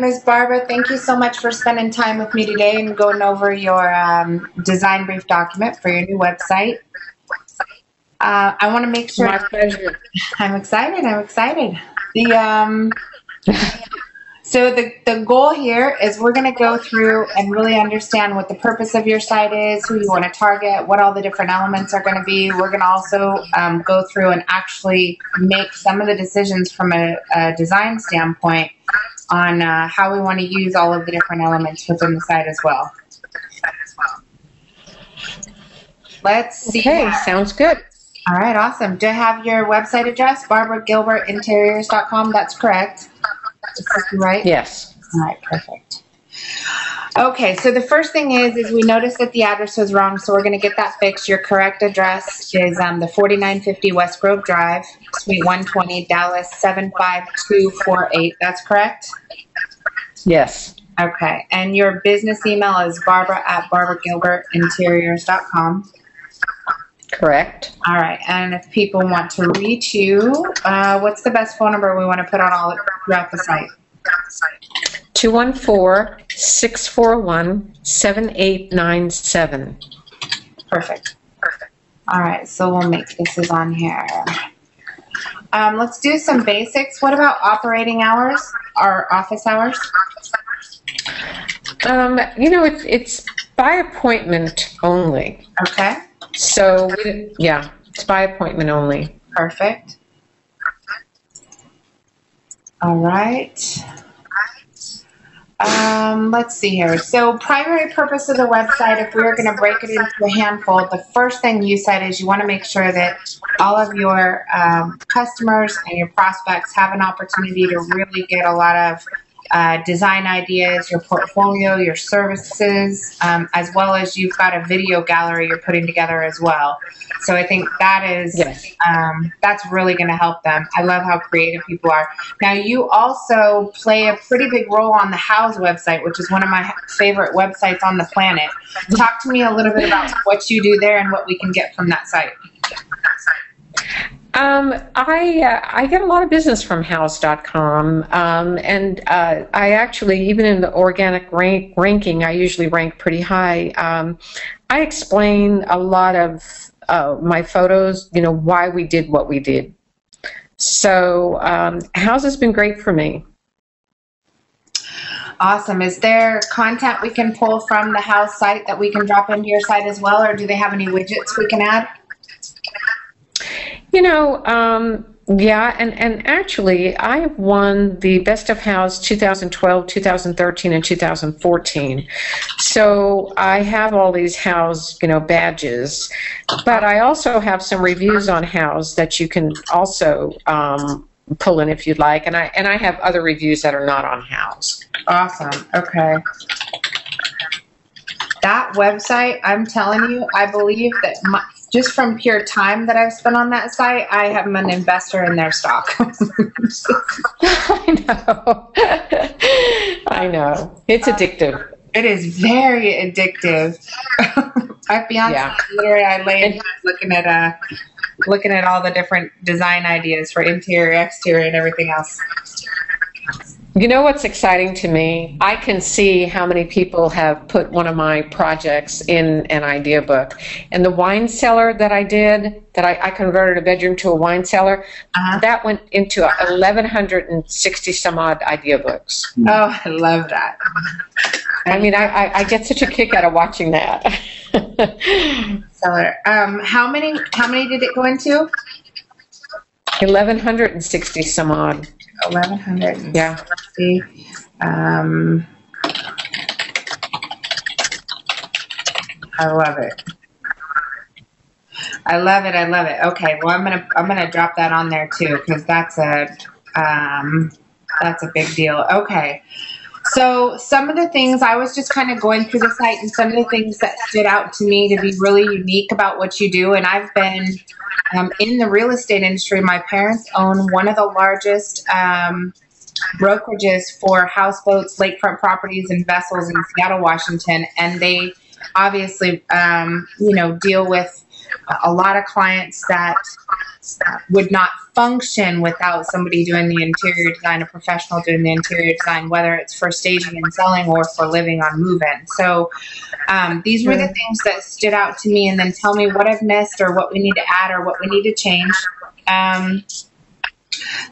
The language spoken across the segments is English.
right, Ms. Barbara, thank you so much for spending time with me today and going over your design brief document for your new website. I want to make sure. My pleasure. I'm excited. The so the goal here is we're going to go through and really understand what the purpose of your site is, who you want to target, what all the different elements are going to be. We're going to also go through and actually make some of the decisions from a design standpoint on how we want to use all of the different elements within the site as well. Let's see. Okay, sounds good. All right, awesome. Do I have your website address, BarbaraGilbertInteriors.com? That's correct. Right? Yes. All right, perfect. Okay, so the first thing is we noticed that the address was wrong, so we're going to get that fixed. Your correct address is the 4950 West Grove Drive, Suite 120, Dallas 75248. That's correct? Yes. Okay, and your business email is barbara@barbaragilbertinteriors.com. Correct. All right, and if people want to reach you, what's the best phone number we want to put on all throughout the site? 214-641-7897. Perfect. Perfect. All right, so we'll make this is on here. Let's do some basics. What about operating hours or office hours? You know, it's by appointment only. Okay. So, yeah, it's by appointment only. Perfect. All right. Let's see here. So, primary purpose of the website, if we were going to break it into a handful, the first thing you said is you want to make sure that all of your customers and your prospects have an opportunity to really get a lot of design ideas, your portfolio, your services, as well as you've got a video gallery you're putting together as well. So I think that is, yes, that's really going to help them. I love how creative people are. Now you also play a pretty big role on the Houzz website, which is one of my favorite websites on the planet. Talk to me a little bit about what you do there and what we can get from that site. I get a lot of business from Houzz.com, and I actually, even in the organic ranking, I usually rank pretty high. I explain a lot of my photos, you know, why we did what we did. So Houzz has been great for me. Awesome. Is there content we can pull from the Houzz site that we can drop into your site as well, or do they have any widgets we can add? You know, yeah, and actually, I won the Best of Houzz 2012, 2013, and 2014. So I have all these Houzz, you know, badges, but I also have some reviews on Houzz that you can also pull in if you'd like, and I have other reviews that are not on Houzz. Awesome. Okay. That website, I'm telling you, I believe that my, just from pure time that I've spent on that site, I am an investor in their stock. I know. I know. It's addictive. It is very addictive. My fiance, yeah, literally, I lay in looking at all the different design ideas for interior, exterior, and everything else. You know what's exciting to me? I can see how many people have put one of my projects in an idea book. And the wine cellar that I did, that I converted a bedroom to a wine cellar, that went into 1,160 some odd idea books. Oh, I love that. I mean, I get such a kick out of watching that. Cellar. How many did it go into? 1,160 some odd. 1,100. Yeah. Let's see. I love it. I love it. I love it. Okay. Well, I'm gonna drop that on there too, because that's a big deal. Okay. So some of the things, I was just kind of going through the site, and some of the things that stood out to me to be really unique about what you do, and I've been in the real estate industry. My parents own one of the largest brokerages for houseboats, lakefront properties, and vessels in Seattle, Washington, and they obviously, you know, deal with a lot of clients that that would not function without somebody doing the interior design, a professional doing the interior design, whether it's for staging and selling or for living on move-in. So these were the things that stood out to me, and then tell me what I've missed or what we need to add or what we need to change.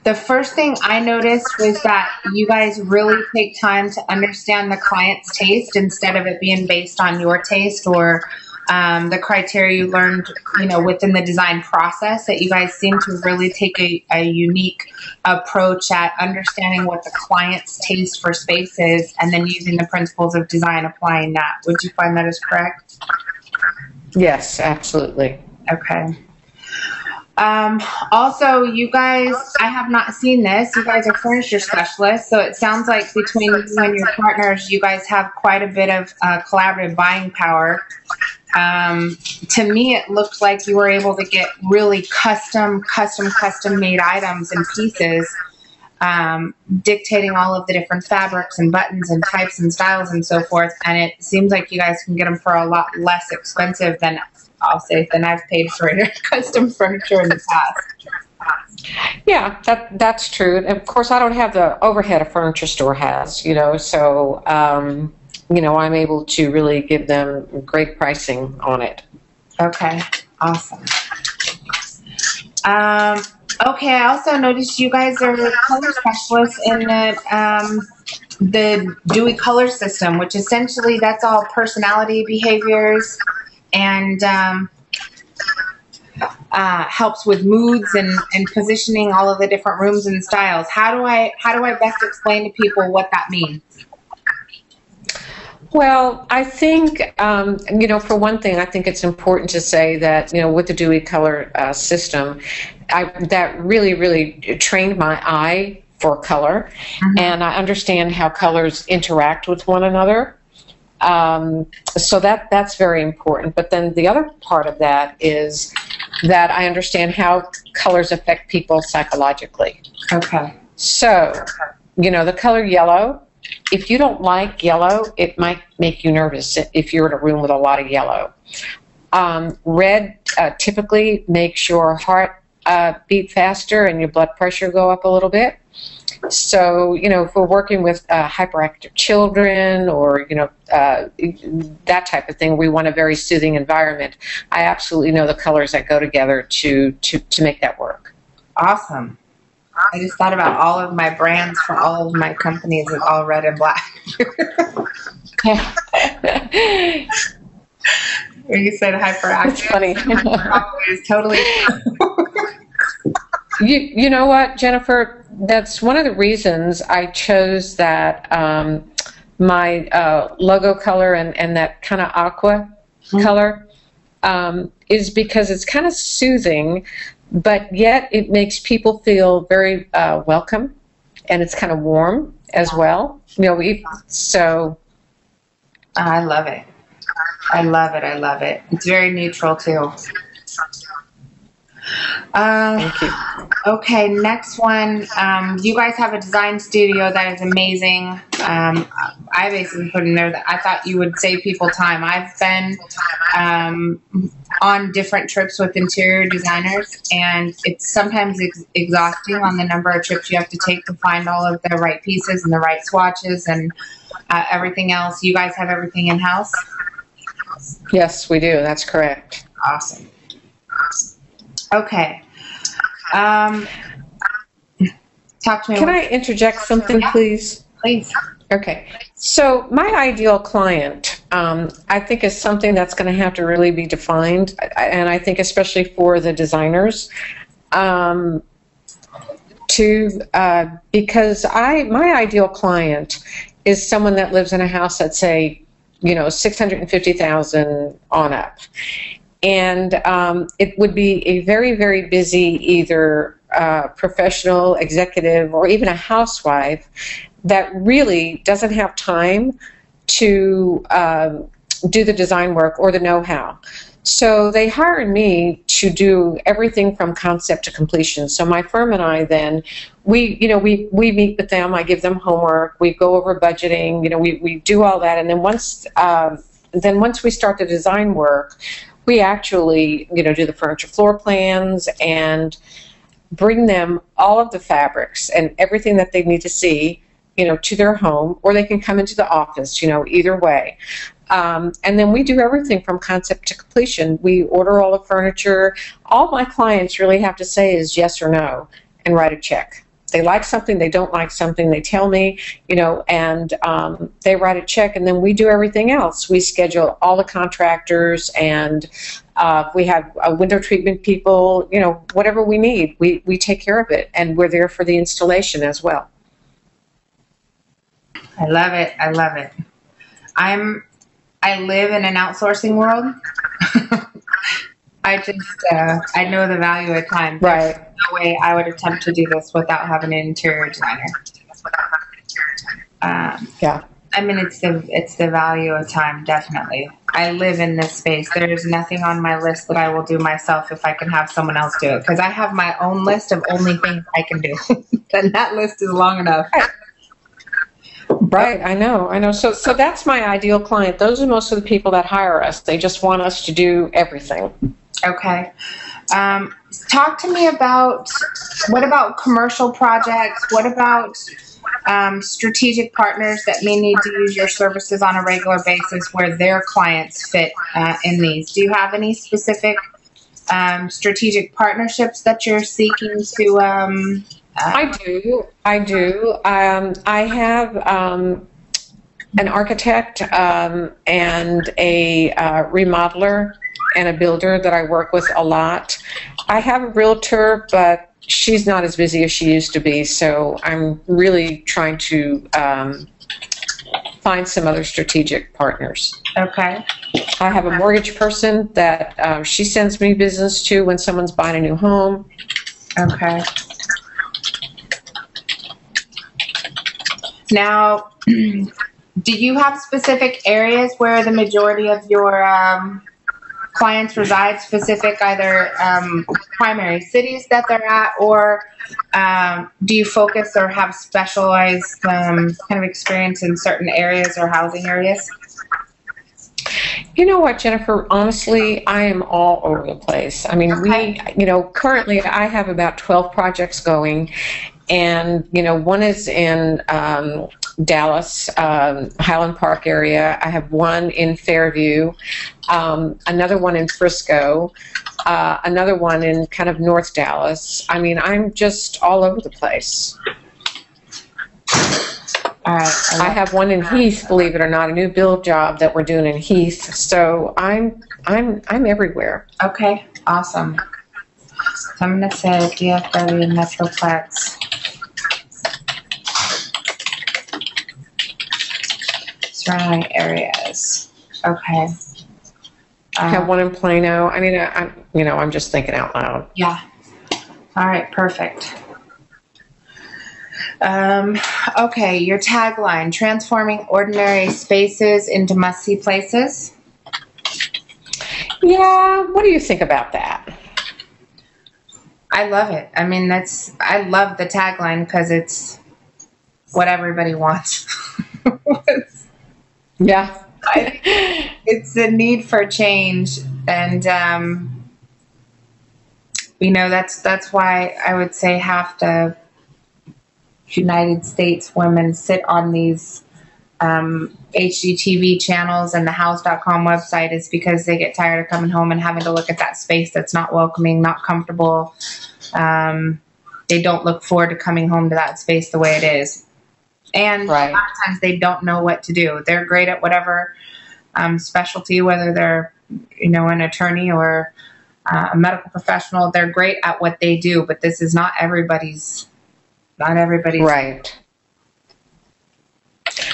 The first thing I noticed was that you guys really take time to understand the client's taste instead of it being based on your taste or the criteria you learned, you know, within the design process. That you guys seem to really take a unique approach at understanding what the client's taste for space is, and then using the principles of design, applying that. Would you find that is correct? Yes, absolutely. Okay. Also, you guys, I have not seen this. You guys are furniture specialists, so it sounds like between you and your partners, you guys have quite a bit of collaborative buying power. To me, it looked like you were able to get really custom-made items and pieces, dictating all of the different fabrics and buttons and types and styles and so forth. And it seems like you guys can get them for a lot less expensive than I'll say than I've paid for custom furniture in the past. Yeah, that's true. And of course, I don't have the overhead a furniture store has, you know, so you know, I'm able to really give them great pricing on it. Okay, awesome. Okay, I also noticed you guys are color specialists in the Dewey color system, which essentially that's all personality behaviors and helps with moods and positioning all of the different rooms and styles. How do I best explain to people what that means? Well, I think, you know, for one thing, I think it's important to say that, you know, with the Dewey color system, that really trained my eye for color, and I understand how colors interact with one another. So that's very important. But then the other part of that is that I understand how colors affect people psychologically. Okay. So, you know, the color yellow, if you don't like yellow, it might make you nervous if you're in a room with a lot of yellow. Red typically makes your heart beat faster and your blood pressure go up a little bit. So, you know, if we're working with hyperactive children or, you know, that type of thing, we want a very soothing environment. I absolutely know the colors that go together to make that work. Awesome. I just thought about all of my brands for all of my companies is all red and black. When you said hyperactive, it's funny. It's totally You know what, Jennifer? That's one of the reasons I chose that my logo color and that kind of aqua color is because it's kind of soothing, but yet it makes people feel very welcome, and it's kind of warm as well. You know, so I love it. I love it. It's very neutral too. Thank you. Okay, next one. You guys have a design studio that is amazing. I basically put in there that I thought you would save people time. I've been on different trips with interior designers, and it's sometimes exhausting on the number of trips you have to take to find all of the right pieces and the right swatches and everything else. You guys have everything in-house? Yes, we do. That's correct. Awesome. Okay. Talk to me. Can I interject something, please? Please. Okay. So my ideal client, I think, is something that's going to have to really be defined, and I think especially for the designers, because my ideal client is someone that lives in a house that's, say, you know, $650,000 on up. And it would be a very, very busy either professional, executive, or even a housewife that really doesn't have time to do the design work or the know-how. So they hired me to do everything from concept to completion. So my firm and I then, we meet with them. I give them homework. We go over budgeting. You know, we do all that. And then once we start the design work, we actually, you know, do the furniture floor plans and bring them all of the fabrics and everything that they need to see, you know, to their home, or they can come into the office, you know, either way. And then we do everything from concept to completion. We order all the furniture. All my clients really have to say is yes or no and write a check. They like something, they don't like something, they tell me, you know, and they write a check, and then we do everything else. We schedule all the contractors, and we have window treatment people, you know, whatever we need, we take care of it, and we're there for the installation as well. I love it. I love it. I live in an outsourcing world. I just, I know the value of time. Right. There's no way I would attempt to do this without having an interior designer. Yeah. I mean, it's the value of time, definitely. I live in this space. There is nothing on my list that I will do myself if I can have someone else do it, because I have my own list of only things I can do, and that list is long enough. Right, I know, I know. So that's my ideal client. Those are most of the people that hire us. They just want us to do everything. Okay. Talk to me about, what about commercial projects? What about strategic partners that may need to use your services on a regular basis where their clients fit in these? Do you have any specific strategic partnerships that you're seeking to... I do. I have an architect and a remodeler and a builder that I work with a lot. I have a realtor, but she's not as busy as she used to be, so I'm really trying to find some other strategic partners. Okay. I have a mortgage person that she sends me business to when someone's buying a new home. Okay. Now, do you have specific areas where the majority of your clients reside, specific either primary cities that they're at, or do you focus or have specialized kind of experience in certain areas or housing areas? You know what, Jennifer, honestly, I am all over the place. I mean, okay. We, you know, currently I have about 12 projects going. And, you know, one is in Dallas, Highland Park area. I have one in Fairview, another one in Frisco, another one in kind of North Dallas. I mean, I'm just all over the place. All right. I have one in Heath, believe it or not, a new build job that we're doing in Heath. So I'm everywhere. Okay, awesome. So I'm going to say DFW Metroplex. Surrounding areas. Okay. I have one in Plano. I mean, you know, I'm just thinking out loud. Yeah. All right. Perfect. Okay. Your tagline, transforming ordinary spaces into must-see places. Yeah. What do you think about that? I love it. I mean, I love the tagline because it's what everybody wants. Yeah. It's the need for change, and you know, that's why I would say half the United States women sit on these HGTV channels and the Houzz.com website is because they get tired of coming home and having to look at that space that's not welcoming, not comfortable. They don't look forward to coming home to that space the way it is. And right. A lot of times they don't know what to do. They're great at whatever specialty, whether they're, you know, an attorney or a medical professional. They're great at what they do, but this is not everybody's, right.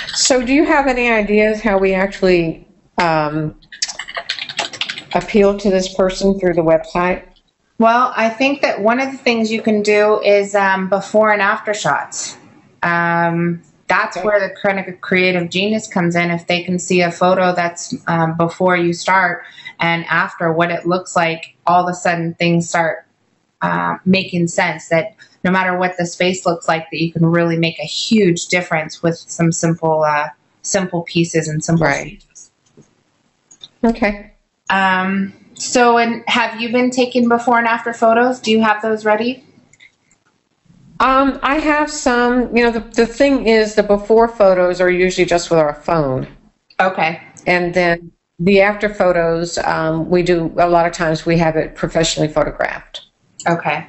So do you have any ideas how we actually appeal to this person through the website? Well, I think that one of the things you can do is before and after shots. That's where the kind of creative genius comes in. If they can see a photo that's before you start and after, what it looks like, all of a sudden things start making sense, that no matter what the space looks like, that you can really make a huge difference with some simple pieces and simple right. Stages. Okay. So, and have you been taking before and after photos? Do you have those ready? I have some. You know, the thing is, the before photos are usually just with our phone. Okay. And then the after photos, we do a lot of times. We have it professionally photographed. Okay.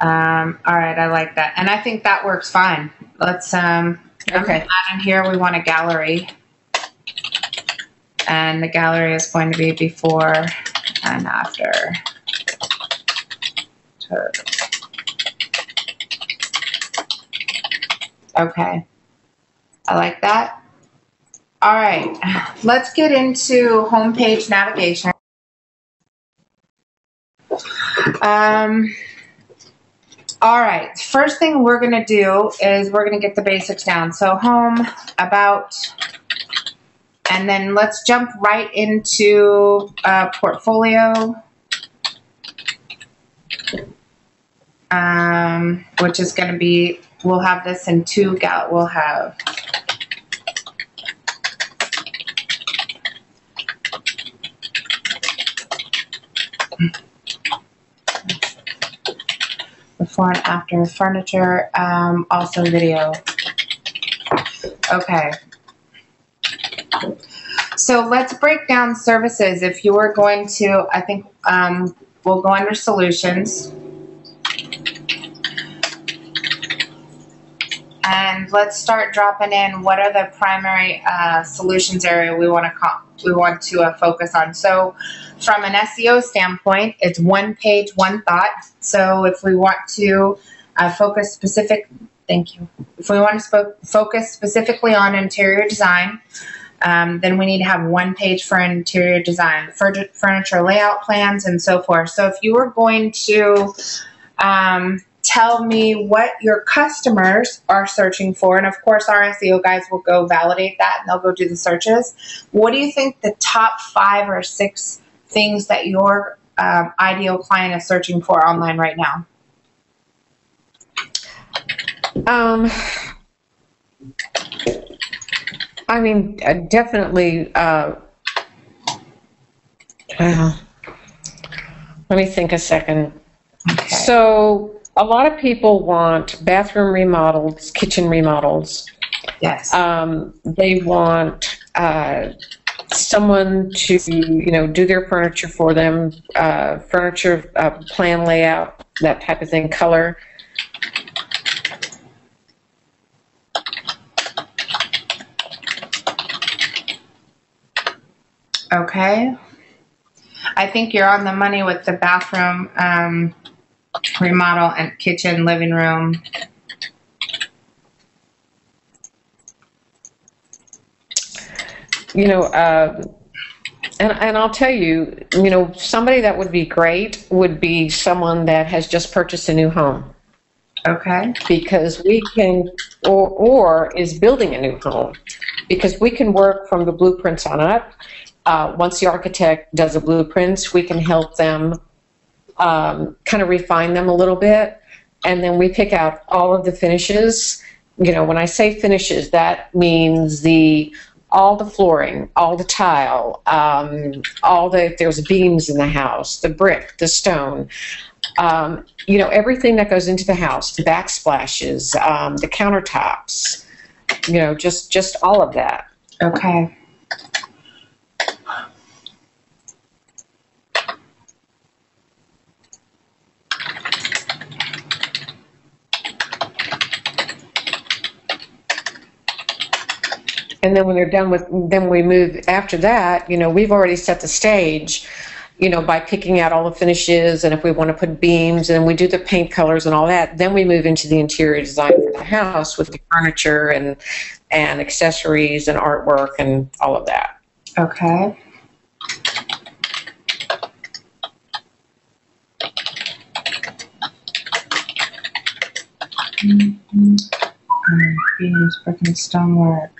All right, I like that, and I think that works fine. Let's okay. Add in here. We want a gallery, and the gallery is going to be before and after. Okay, I like that. All right, let's get into homepage navigation. All right, first thing we're gonna do is we're gonna get the basics down. So home, about, and then let's jump right into portfolio, which is gonna be, we'll have this in two, we'll have before and after furniture, also video. Okay. So let's break down services. If you are going to, I think we'll go under solutions. And let's start dropping in what are the primary solutions area we want to focus on. So from an SEO standpoint, it's one page, one thought. So if we want to focus specific, thank you. If we want to focus specifically on interior design, then we need to have one page for interior design, furniture layout plans, and so forth. So if you were going to tell me what your customers are searching for, and of course our SEO guys will go validate that and they'll go do the searches. What do you think the top 5 or 6 things that your ideal client is searching for online right now? I mean, definitely, let me think a second. Okay. So, a lot of people want bathroom remodels, kitchen remodels. Yes. They want someone to, you know, do their furniture for them, furniture plan layout, that type of thing, color. Okay. I think you're on the money with the bathroom. Remodel and kitchen, living room. You know, and I'll tell you, you know, somebody that would be great would be someone that has just purchased a new home. Okay. Because we can, or is building a new home, because we can work from the blueprints on up. Once the architect does the blueprints, we can help them kind of refine them a little bit, and then we pick out all of the finishes. You know, when I say finishes, that means all the flooring, all the tile, all the, if there's beams in the house, the brick, the stone, you know, everything that goes into the house, the backsplashes, the countertops, you know, just all of that. Okay. And then when they're done with, then we move after that, you know, we've already set the stage, you know, by picking out all the finishes, and if we want to put beams, and we do the paint colors and all that, then we move into the interior design for the house with the furniture and accessories and artwork and all of that. Okay. Mm-hmm. Beams, brick and stonework.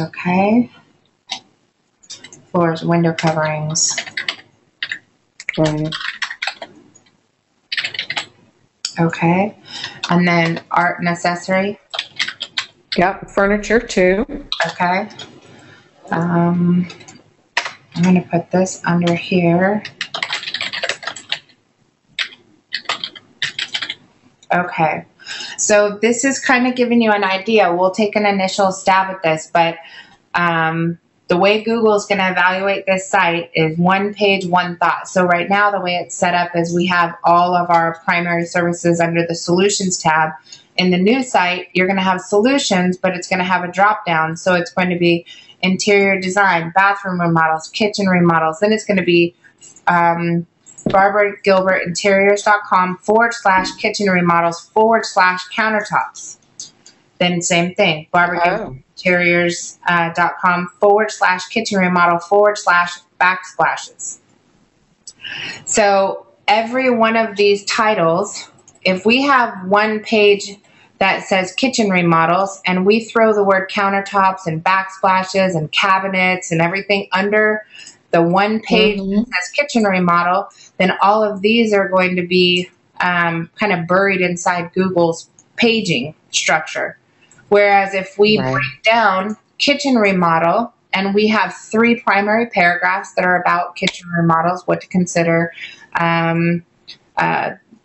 Okay. Floors, window coverings. Right. Okay. And then art and accessory. Yep. Furniture too. Okay. I'm going to put this under here. Okay, so this is kind of giving you an idea. We'll take an initial stab at this, but the way Google is going to evaluate this site is one page, one thought. So right now, the way it's set up is we have all of our primary services under the Solutions tab. In the new site, you're going to have Solutions, but it's going to have a drop-down. So it's going to be interior design, bathroom remodels, kitchen remodels. Then it's going to be BarbaraGilbertInteriors.com/kitchen-remodels/countertops. Then same thing, BarbaraGilbertInteriors.com/kitchen-remodel/backsplashes. So every one of these titles, if we have one page that says kitchen remodels and we throw the word countertops and backsplashes and cabinets and everything under the one page that says kitchen remodel, then all of these are going to be kind of buried inside Google's paging structure. Whereas if we break down kitchen remodel and we have three primary paragraphs that are about kitchen remodels, what to consider,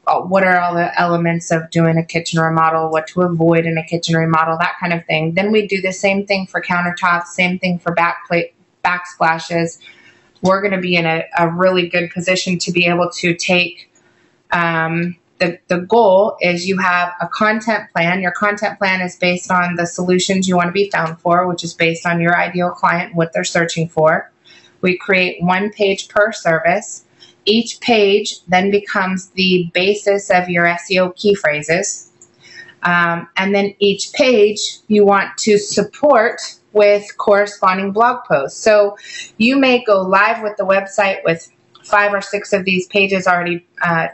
what are all the elements of doing a kitchen remodel, what to avoid in a kitchen remodel, that kind of thing. Then we do the same thing for countertops, same thing for backsplashes. We're going to be in a really good position to be able to take the goal is you have a content plan. Your content plan is based on the solutions you want to be found for, which is based on your ideal client, what they're searching for. We create one page per service. Each page then becomes the basis of your SEO key phrases. And then each page you want to support with corresponding blog posts. So you may go live with the website with 5 or 6 of these pages already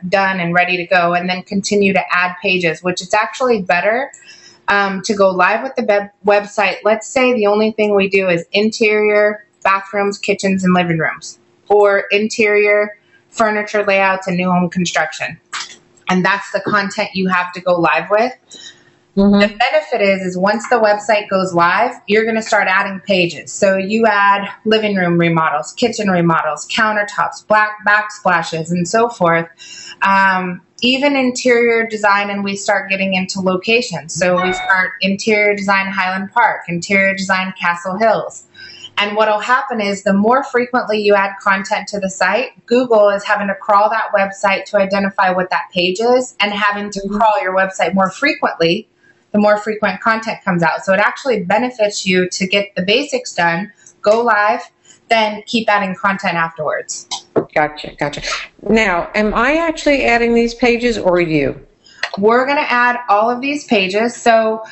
done and ready to go, and then continue to add pages, which it's actually better to go live with the website. Let's say the only thing we do is interior, bathrooms, kitchens, and living rooms, or interior, furniture layouts, and new home construction. And that's the content you have to go live with. The benefit is once the website goes live, you're going to start adding pages. So you add living room remodels, kitchen remodels, countertops, backsplashes, and so forth. Even interior design, and we start getting into locations. So we start interior design Highland Park, interior design Castle Hills. And what will happen is the more frequently you add content to the site, Google is having to crawl that website to identify what that page is, and having to crawl your website more frequently the more frequent content comes out. So it actually benefits you to get the basics done, go live, then keep adding content afterwards. Gotcha, gotcha. Now, am I actually adding these pages or you? We're going to add all of these pages. So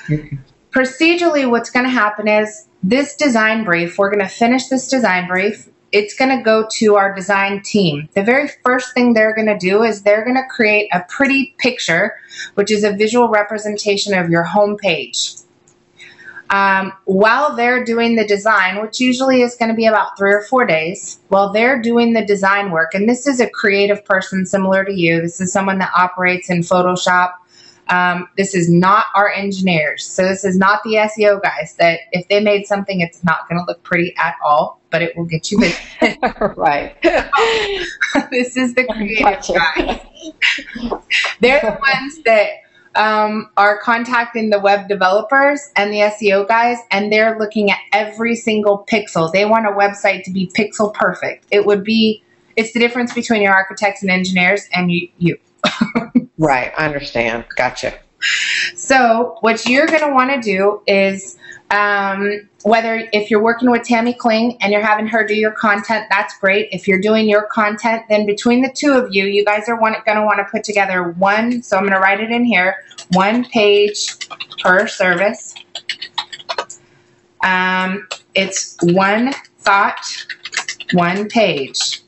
procedurally, what's going to happen is this design brief, we're going to finish this design brief. It's going to go to our design team. The very first thing they're going to do is they're going to create a pretty picture, which is a visual representation of your home page. While they're doing the design, which usually is going to be about 3 or 4 days, while they're doing the design work, and this is a creative person similar to you. This is someone that operates in Photoshop. This is not our engineers. So this is not the SEO guys that if they made something, it's not going to look pretty at all, but it will get you busy. Right. This is the creative guys. They're the ones that are contacting the web developers and the SEO guys, and they're looking at every single pixel. They want a website to be pixel perfect. It would be, it's the difference between your architects and engineers and you. Right, I understand. Gotcha. So what you're going to want to do is, if you're working with Tammy Kling and you're having her do your content, that's great. If you're doing your content, then between the two of you, you guys are going to want to put together one, so I'm going to write it in here, one page per service. It's one thought, one page.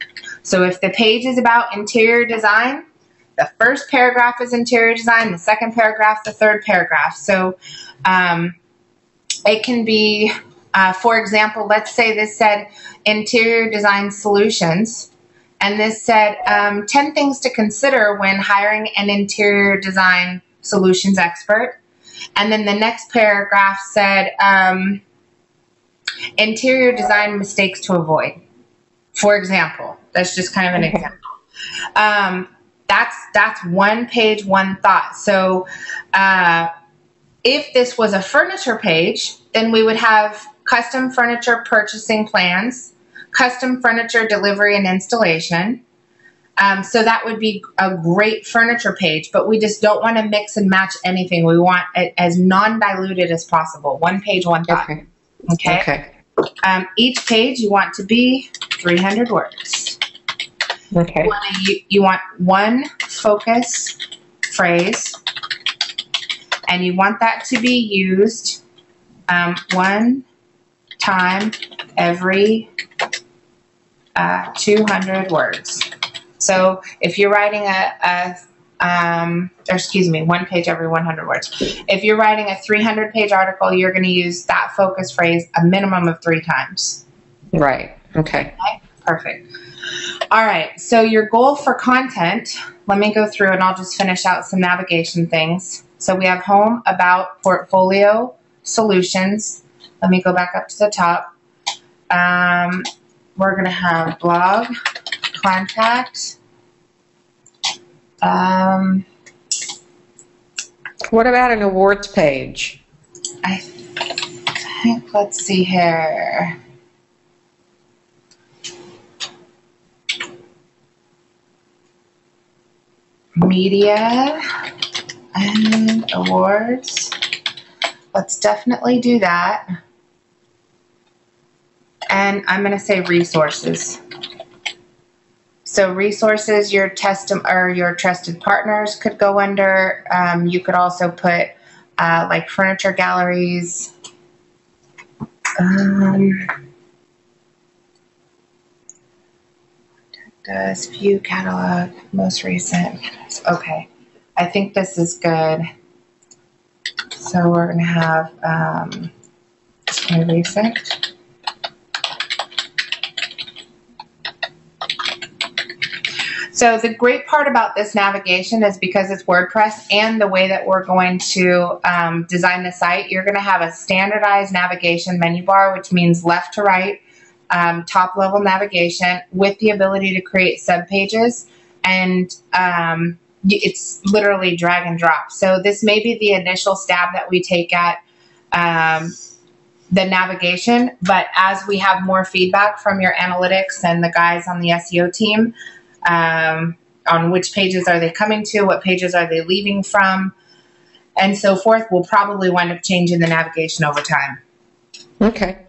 So if the page is about interior design, the first paragraph is interior design, the second paragraph, the third paragraph. So it can be, for example, let's say this said interior design solutions, and this said 10 things to consider when hiring an interior design solutions expert. And then the next paragraph said Interior design mistakes to avoid, for example. That's just kind of an example. That's one page, one thought. So if this was a furniture page, then we would have custom furniture purchasing plans, custom furniture delivery and installation. So that would be a great furniture page, but we just don't want to mix and match anything. We want it as non-diluted as possible. One page, one thought. Okay. Each page you want to be 300 words. Okay. You want one focus phrase, and you want that to be used one time every 200 words. So if you're writing one page every 100 words. If you're writing a 300-page article, you're going to use that focus phrase a minimum of 3 times. Right. Okay. Okay? Perfect. All right. So your goal for content, let me go through and I'll just finish out some navigation things. So we have home, about, portfolio, solutions. Let me go back up to the top. We're going to have blog, contact. What about an awards page? I think, let's see here. Media and awards. Let's definitely do that. And I'm going to say resources. So resources, your trusted partners could go under. You could also put like furniture galleries. Does view catalog, most recent. Okay, I think this is good. So we're going to have my recent. So the great part about this navigation is because it's WordPress and the way that we're going to design the site, you're going to have a standardized navigation menu bar, which means left to right, top-level navigation with the ability to create subpages. And it's literally drag and drop. So this may be the initial stab that we take at the navigation, but as we have more feedback from your analytics and the guys on the SEO team, on which pages are they coming to, what pages are they leaving from, and so forth, we'll probably wind up changing the navigation over time. Okay.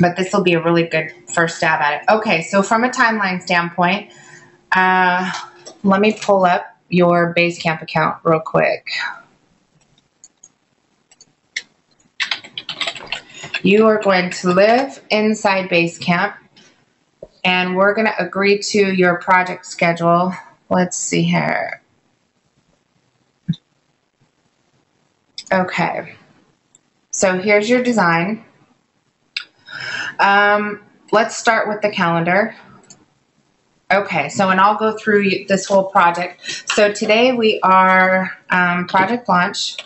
But this will be a really good first stab at it. Okay, so from a timeline standpoint, let me pull up your Basecamp account real quick. You are going to live inside Basecamp. And we're going to agree to your project schedule. Let's see here. Okay. So here's your design. Let's start with the calendar. Okay. So, and I'll go through this whole project. So today we are project launch.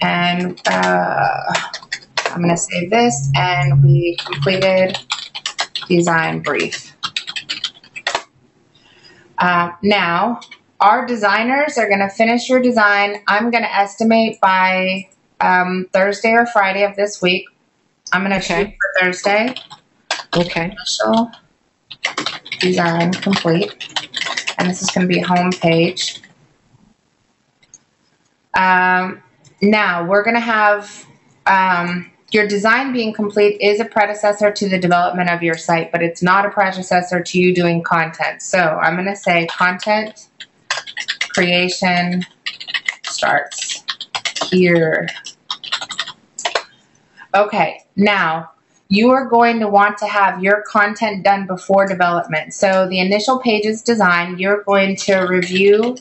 And I'm going to save this, and we completed design brief. Now, our designers are going to finish your design. I'm going to estimate by Thursday or Friday of this week. I'm going to shoot for Thursday. Okay. Initial design complete. And this is going to be home page. Now, we're going to have... your design being complete is a predecessor to the development of your site, but it's not a predecessor to you doing content. So I'm going to say content creation starts here. Okay, now you are going to want to have your content done before development. So the initial page is designed. You're going to review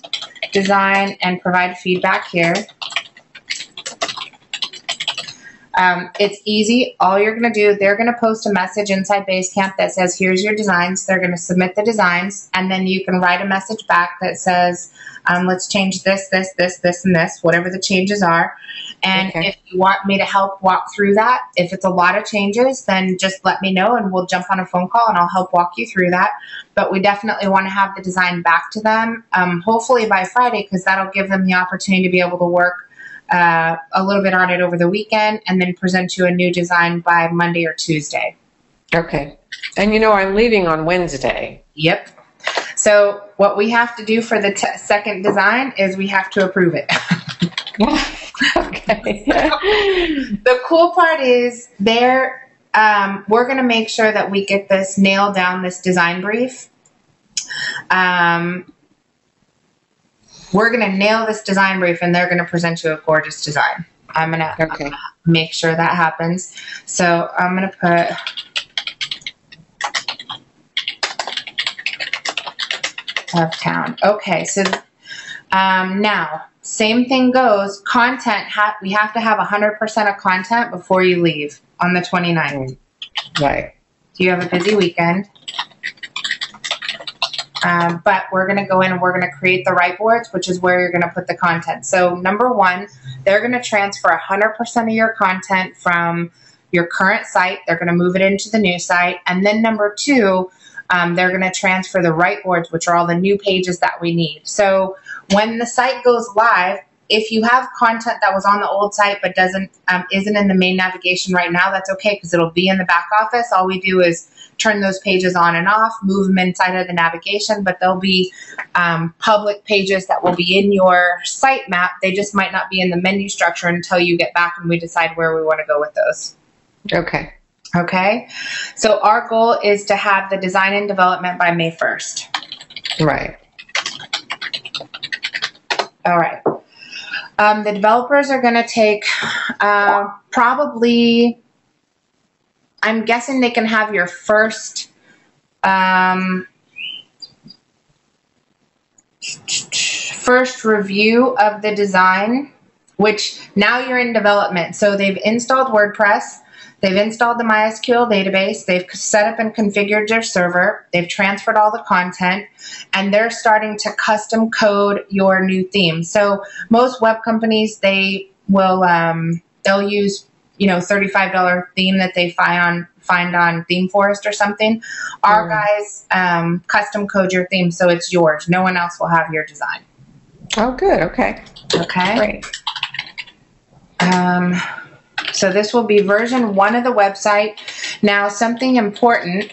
design and provide feedback here. It's easy. All you're going to do, they're going to post a message inside Basecamp that says, here's your designs. They're going to submit the designs, and then you can write a message back that says, let's change this, this, this, this, and this, whatever the changes are. And if you want me to help walk through that, if it's a lot of changes, then just let me know and we'll jump on a phone call and I'll help walk you through that. But we definitely want to have the design back to them, hopefully by Friday, because that'll give them the opportunity to be able to work a little bit on it over the weekend and then present you a new design by Monday or Tuesday. Okay. And you know, I'm leaving on Wednesday. Yep. So what we have to do for the second design is we have to approve it. Okay. So, the cool part is there, we're going to make sure that we get this nailed down, this design brief. We're going to nail this design brief and they're going to present you a gorgeous design. I'm going to make sure that happens. So I'm going to put out of town. Okay. So now same thing goes. Content, we have to have 100% of content before you leave on the 29th. Right. Do you have a busy weekend? But we're going to go in and we're going to create the right boards, which is where you're going to put the content. So number one, they're going to transfer 100% of your content from your current site. They're going to move it into the new site. And then number two, they're going to transfer the right boards, which are all the new pages that we need. So when the site goes live, if you have content that was on the old site but isn't in the main navigation right now, that's okay because it'll be in the back office. All we do is turn those pages on and off, move them inside of the navigation, but they'll be public pages that will be in your site map. They just might not be in the menu structure until you get back and we decide where we want to go with those. Okay. Okay. So our goal is to have the design and development by May 1st. Right. All right. The developers are going to take probably, I'm guessing they can have your first, first review of the design, which now you're in development. So they've installed WordPress. They've installed the MySQL database. They've set up and configured their server. They've transferred all the content, and they're starting to custom code your new theme. So most web companies, they will they'll use $35 theme that they find on ThemeForest or something. Our guys custom code your theme, so it's yours. No one else will have your design. Oh, good. Okay. Okay. Great. So this will be version 1 of the website. Now something important,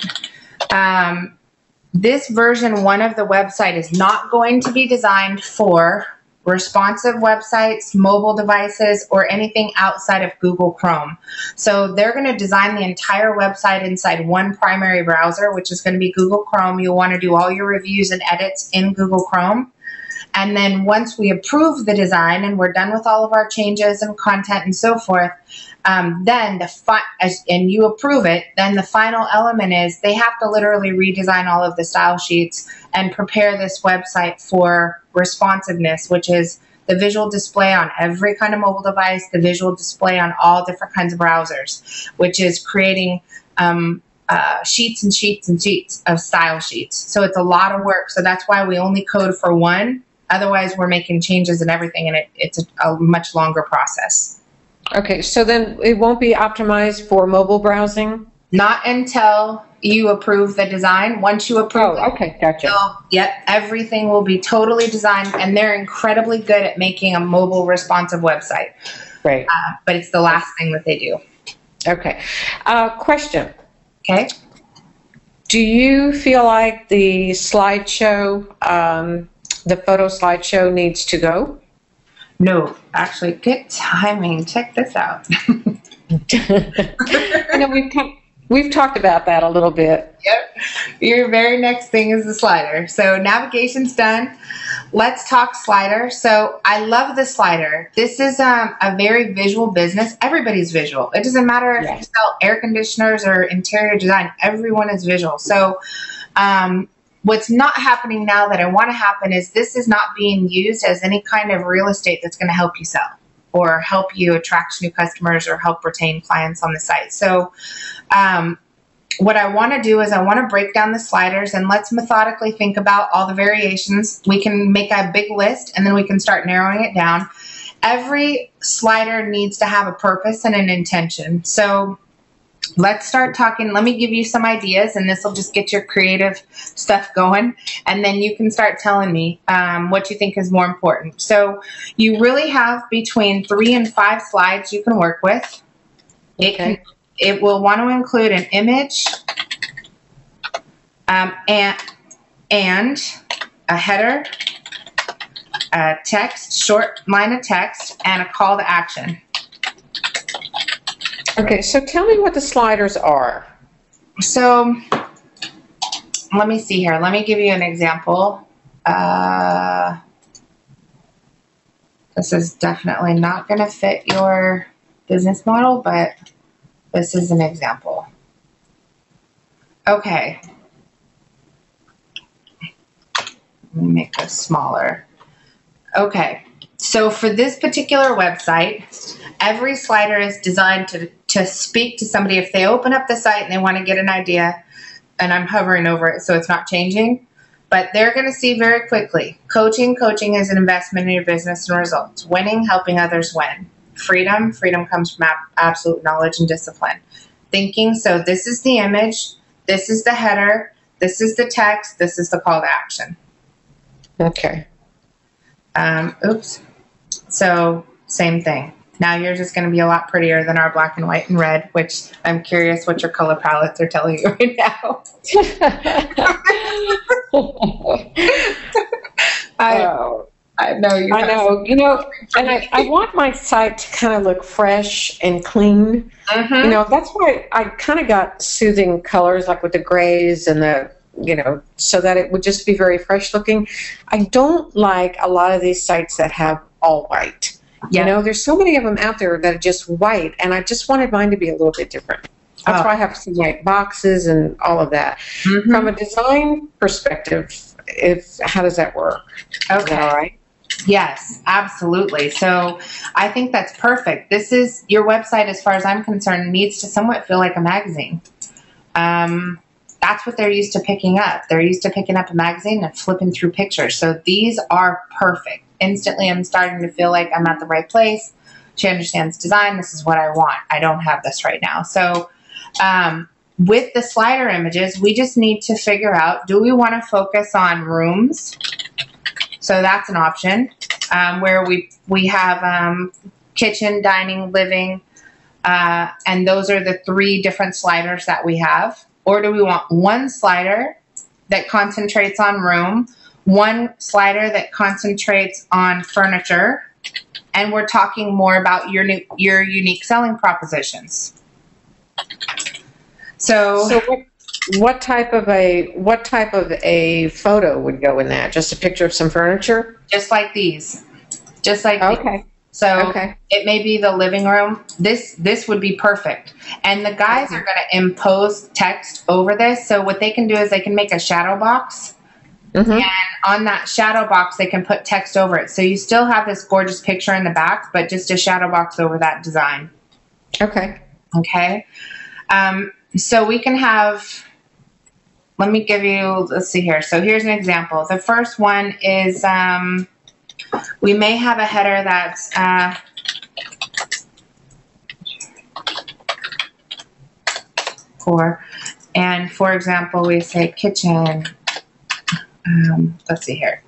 this version 1 of the website is not going to be designed for responsive websites, mobile devices, or anything outside of Google Chrome. So they're going to design the entire website inside one primary browser, which is going to be Google Chrome. You'll want to do all your reviews and edits in Google Chrome. And then once we approve the design and we're done with all of our changes and content and so forth, then and you approve it, then the final element is they have to literally redesign all of the style sheets and prepare this website for responsiveness, which is the visual display on every kind of mobile device, the visual display on all different kinds of browsers, which is creating sheets and sheets and sheets of style sheets. So it's a lot of work. So that's why we only code for one. Otherwise, we're making changes and everything, and it's a much longer process. Okay, so then it won't be optimized for mobile browsing? Not until you approve the design. Once you approve it. Okay, gotcha. Yep, everything will be totally designed, and they're incredibly good at making a mobile responsive website. Right. But it's the last thing that they do. Okay. Question. Okay. Do you feel like the slideshow, the photo slideshow needs to go? No, actually, good timing. Check this out. You know, we've talked about that a little bit. Yep. Your very next thing is the slider. So navigation's done. Let's talk slider. So I love the slider. This is a very visual business. Everybody's visual. It doesn't matter if you sell air conditioners or interior design. Everyone is visual. So what's not happening now that I want to happen is this is not being used as any kind of real estate that's going to help you sell. or help you attract new customers or help retain clients on the site. So what I want to do is I want to break down the sliders, and let's methodically think about all the variations. We can make a big list, and then we can start narrowing it down. Every slider needs to have a purpose and an intention. So let's start talking. Let me give you some ideas, and this will just get your creative stuff going, and then you can start telling me what you think is more important. So you really have between 3 and 5 slides you can work with. Okay. It will want to include an image and a header, a text, short line of text, and a call to action. Okay, so tell me what the sliders are. So let me see here. Let me give you an example. This is definitely not going to fit your business model, but this is an example. Okay. Let me make this smaller. Okay. So for this particular website, every slider is designed to speak to somebody. If they open up the site and they want to get an idea, and I'm hovering over it so it's not changing, but they're going to see very quickly, coaching. Coaching is an investment in your business and results. Winning, helping others win. Freedom, freedom comes from absolute knowledge and discipline. Thinking, so this is the image, this is the header, this is the text, this is the call to action. Okay. Oops. So same thing. Now yours is going to be a lot prettier than our black and white and red, which I'm curious what your color palettes are telling you right now. I know you. I know. You know, and I want my site to kind of look fresh and clean. Uh-huh. You know, that's why I kind of got soothing colors like with the grays and the, you know, so that it would just be very fresh looking. I don't like a lot of these sites that have all white. Yeah. You know, there's so many of them out there that are just white, and I just wanted mine to be a little bit different. That's why I have some white boxes and all of that. Mm-hmm. From a design perspective, how does that work? Okay. Is that all right? Yes, absolutely. So I think that's perfect. This is your website, as far as I'm concerned, needs to somewhat feel like a magazine. That's what they're used to picking up. They're used to picking up a magazine and flipping through pictures. So these are perfect. Instantly, I'm starting to feel like I'm at the right place. She understands design. This is what I want. I don't have this right now. So with the slider images, we just need to figure out, do we want to focus on rooms? So that's an option where we have kitchen, dining, living, and those are the 3 different sliders that we have. Or do we want one slider that concentrates on room, one slider that concentrates on furniture, and we're talking more about your unique selling propositions. So what type of a photo would go in that? Just a picture of some furniture? Just like these. Just like okay. These. So it may be the living room. This would be perfect. And the guys are going to impose text over this. So what they can do is they can make a shadow box. Mm-hmm. And on that shadow box, they can put text over it. So you still have this gorgeous picture in the back, but just a shadow box over that design. Okay. Okay. So we can have... Let me give you, let's see here. So here's an example. The first one is we may have a header that's, and for example, we say kitchen, let's see here.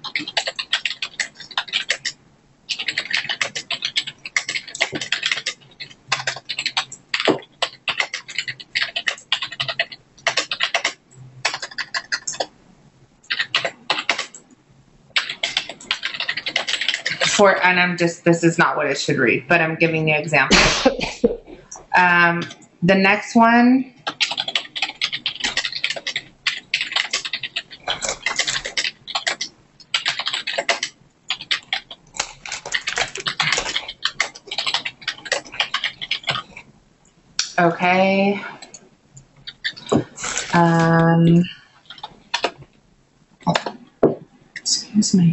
And I'm just, this is not what it should read, but I'm giving you examples. The next one. Okay. Excuse me.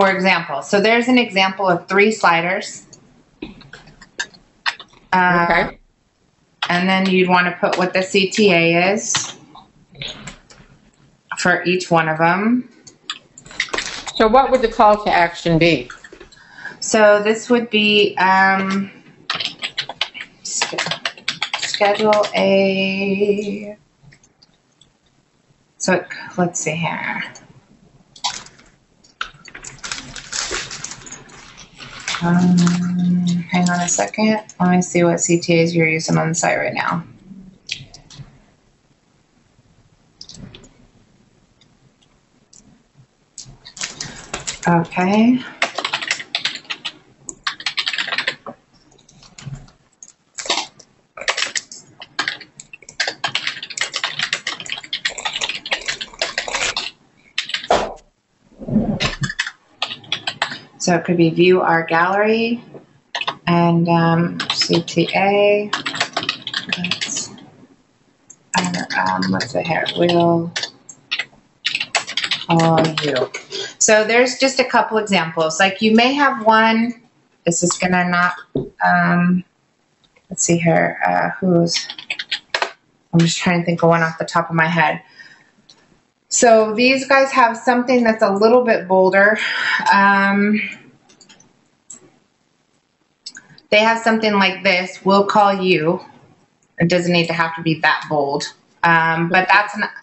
for example. So there's an example of 3 sliders. Okay. And then you'd want to put what the CTA is for each one of them. So what would the call to action be? So this would be schedule a, so it, let's see here. Hang on a second. Let me see what CTAs you're using on the site right now. Okay. So it could be view our gallery and CTA. What's the hair? We'll call you. So there's just a couple examples. Like you may have one. This is gonna not. Let's see here. Who's? I'm just trying to think of one off the top of my head. So these guys have something that's a little bit bolder. They have something like this, we'll call you. It doesn't need to have to be that bold. But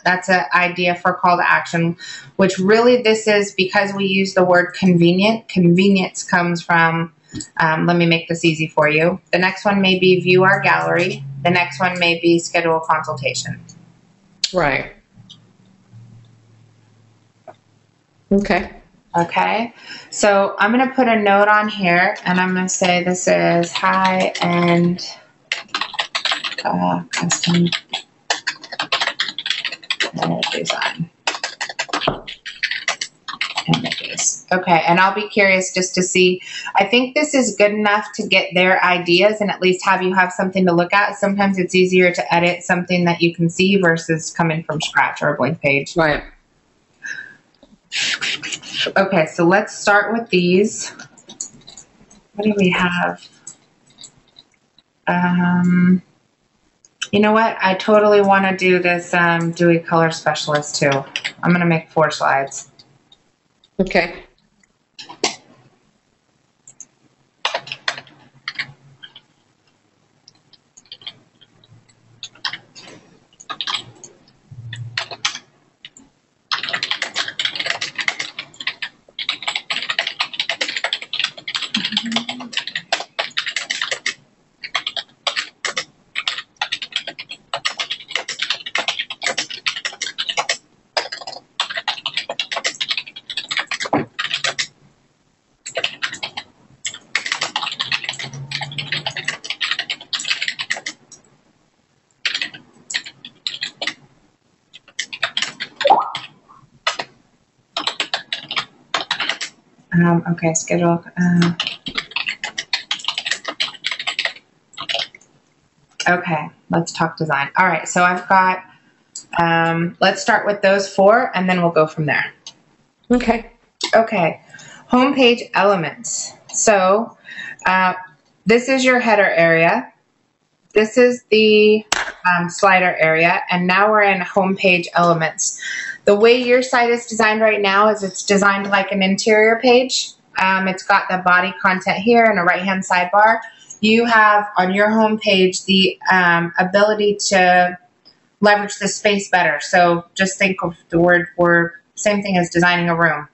that's an idea for call to action, which really this is because we use the word convenient. Convenience comes from, let me make this easy for you. The next one may be view our gallery. The next one may be schedule a consultation. Right. Okay. Okay. So I'm going to put a note on here, and I'm going to say this is high-end custom design images. Okay. And I'll be curious just to see. I think this is good enough to get their ideas and at least have you have something to look at. Sometimes it's easier to edit something that you can see versus coming from scratch or a blank page. Right. Okay, so let's start with these. What do we have? You know what? I totally want to do this Dewey Color Specialist too. I'm going to make 4 slides. Okay. Okay, schedule. Okay, let's talk design. All right, so I've got, let's start with those 4 and then we'll go from there. Okay. Okay, homepage elements. So this is your header area. This is the slider area, and now we're in homepage elements. The way your site is designed right now is it's designed like an interior page. It's got the body content here and a right-hand sidebar. You have on your home page the ability to leverage the space better. So just think of the word for same thing as designing a room.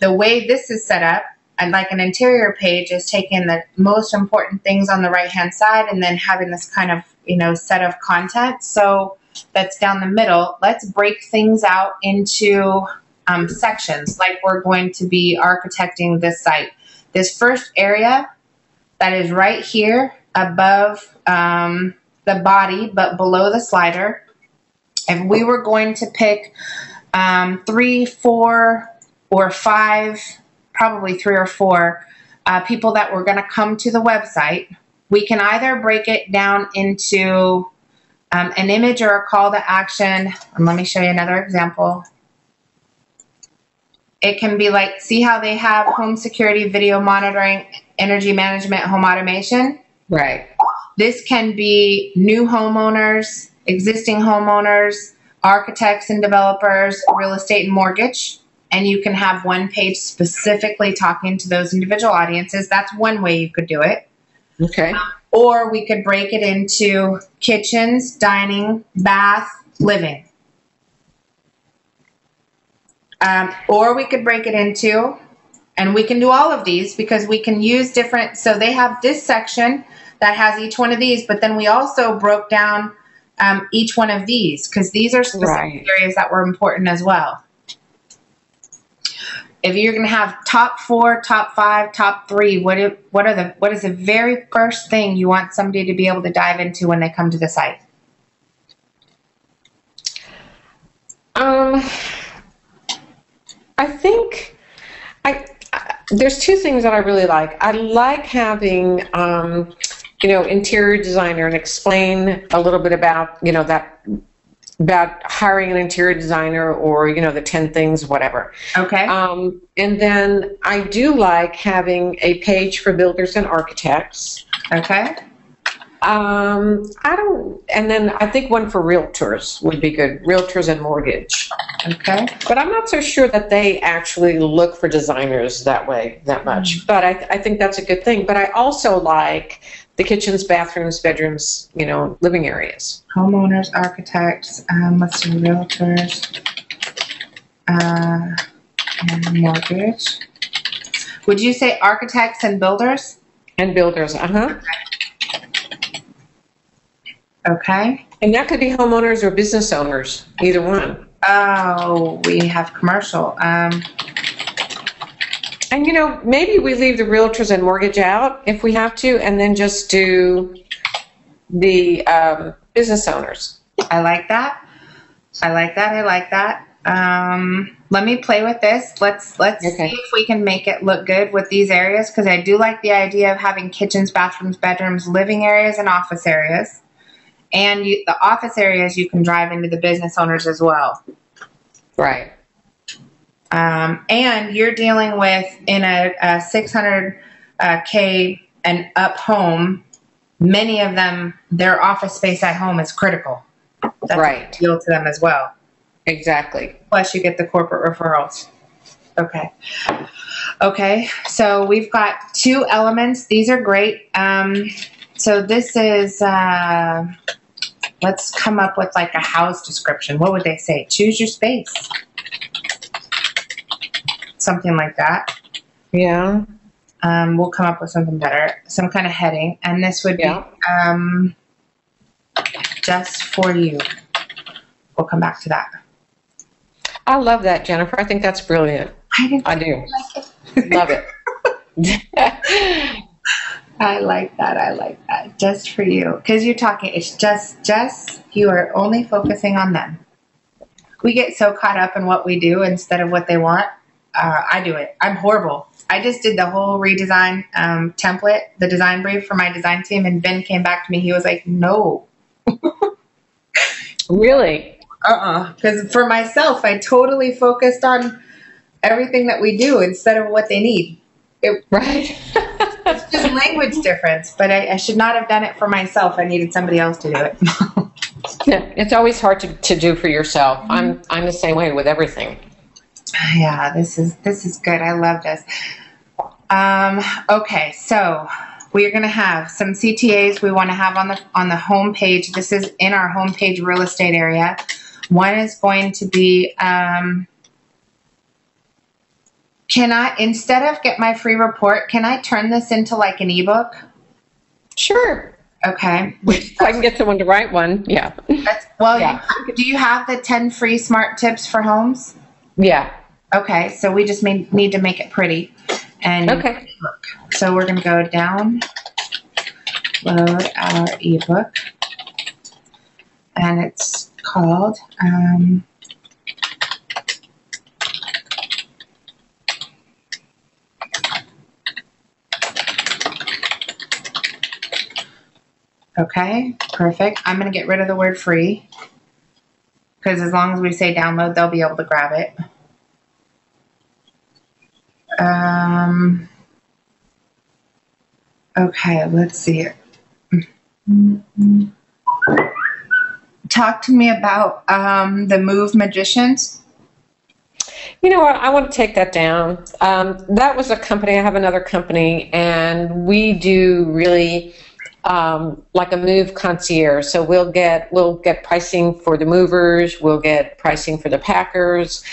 The way this is set up, and like an interior page, is taking the most important things on the right-hand side and then having this kind of, you know, set of content. So that's down the middle. Let's break things out into sections, like we're going to be architecting this site. This first area that is right here above the body but below the slider, if we were going to pick 3, 4, or 5, probably 3 or 4 people that were going to come to the website, we can either break it down into an image or a call to action. And let me show you another example. It can be like, see how they have home security, video monitoring, energy management, home automation? Right. This can be new homeowners, existing homeowners, architects and developers, real estate and mortgage. And you can have one page specifically talking to those individual audiences. That's one way you could do it. Okay. Or we could break it into kitchens, dining, bath, living. Or we could break it into, and we can do all of these because we can use different, so they have this section that has each one of these, but then we also broke down each one of these because these are specific areas that were important as well. If you're going to have top 4, top 5, top 3, what is the very first thing you want somebody to be able to dive into when they come to the site? I think there's two things that I really like. I like having you know, interior designer and explain a little bit about, you know, that about hiring an interior designer or, you know, the 10 things, whatever. Okay. And then I do like having a page for builders and architects. Okay. I don't, and then I think one for realtors would be good. Realtors and mortgage. Okay. But I'm not so sure that they actually look for designers that way, that much. But I think that's a good thing. But I also like the kitchens, bathrooms, bedrooms, you know, living areas. Homeowners, architects, let's do realtors, and mortgage. Would you say architects and builders? And builders, uh-huh. Okay. And that could be homeowners or business owners, either one. Oh, we have commercial. And, you know, maybe we leave the realtors and mortgage out if we have to, and then just do the business owners. I like that. I like that. I like that. Let me play with this. Let's see if we can make it look good with these areas, because I do like the idea of having kitchens, bathrooms, bedrooms, living areas, and office areas. And you, the office areas, you can drive into the business owners as well. Right. And you're dealing with, in a 600K and up home, many of them, their office space at home is critical. That's right. A deal to them as well. Exactly. Plus you get the corporate referrals. Okay. Okay. So we've got two elements. These are great. So this is, let's come up with like a house description. What would they say? Choose your space. Something like that. Yeah. We'll come up with something better, some kind of heading. And this would be just for you. We'll come back to that. I love that, Jennifer. I think that's brilliant. I do. Like it. Love it. I like that. I like that. Just for you. Because you're talking, it's just, you are only focusing on them. We get so caught up in what we do instead of what they want. I do it. I'm horrible. I just did the whole redesign template, the design brief for my design team, and Ben came back to me. He was like, no. Really? Uh-uh. Because for myself, I totally focused on everything that we do instead of what they need. It, right? It's just language difference, but I should not have done it for myself. I needed somebody else to do it. Yeah, it's always hard to do for yourself. Mm-hmm. I'm the same way with everything. Yeah, this is good. I love this. Okay, so we're going to have some CTAs we want to have on the home page. This is in our home page real estate area. One is going to be can I, instead of get my free report, can I turn this into like an ebook? Sure. Okay. If I can get someone to write one. Yeah. That's, well, yeah. Do you have the 10 free smart tips for homes? Yeah. Okay, so we just need to make it pretty. And okay. Ebook. So we're going to go down, load our ebook, and it's called okay, perfect. I'm going to get rid of the word free because as long as we say download, they'll be able to grab it. Okay, let's see. Talk to me about the Move Magicians. You know what, I want to take that down. That was a company, I have another company, and we do really like a move concierge. So we'll get pricing for the movers, we'll get pricing for the packers,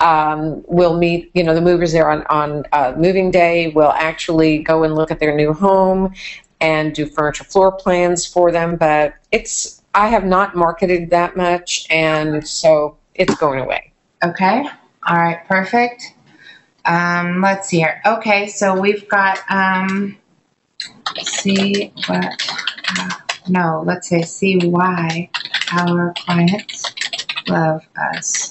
we'll meet, you know, the movers there on moving day. We'll actually go and look at their new home and do furniture floor plans for them, but it's, I have not marketed that much, and so it's going away. Okay. All right, perfect. Let's see here. Okay, so we've got, let's say why our clients love us.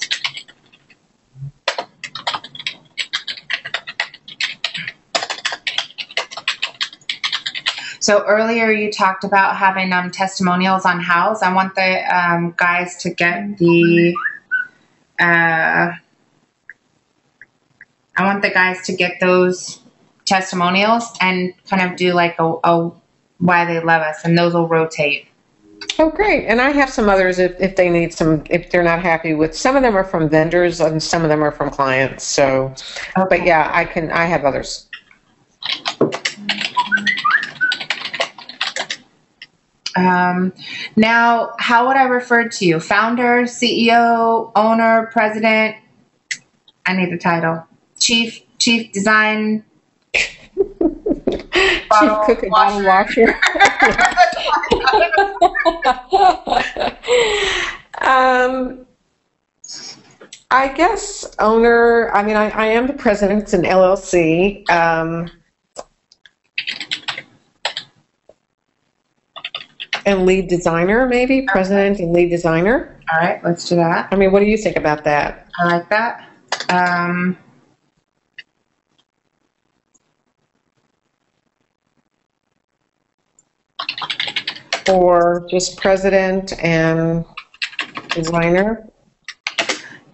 So earlier you talked about having testimonials on Houzz. I want the guys to get the... I want the guys to get those testimonials and kind of do like a why they love us, and those will rotate. Oh, great. And I have some others if they need some, if they're not happy with. Some of them are from vendors and some of them are from clients. So, okay. But yeah, I have others. Now, how would I refer to you? Founder, CEO, owner, president? I need a title. Chief design, bottle, chief cook and bottle washer. I guess owner. I mean, I am the president. It's an LLC. And lead designer, maybe president and lead designer. All right, let's do that. I mean, what do you think about that? I like that. Or just president and designer.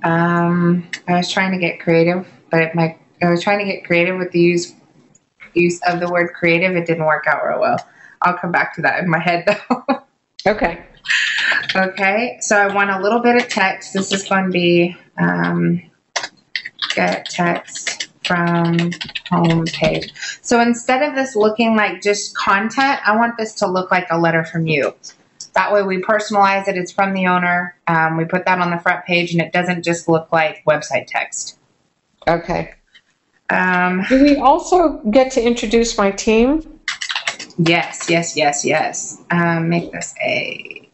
I was trying to get creative, but I was trying to get creative with the use of the word creative. It didn't work out real well. I'll come back to that in my head, though. Okay. Okay. So I want a little bit of text. This is going to be get text from homepage. So instead of this looking like just content, I want this to look like a letter from you. That way we personalize it. It's from the owner. We put that on the front page, and it doesn't just look like website text. Okay. Do we also get to introduce my team? Yes, yes, yes, yes. Make this a...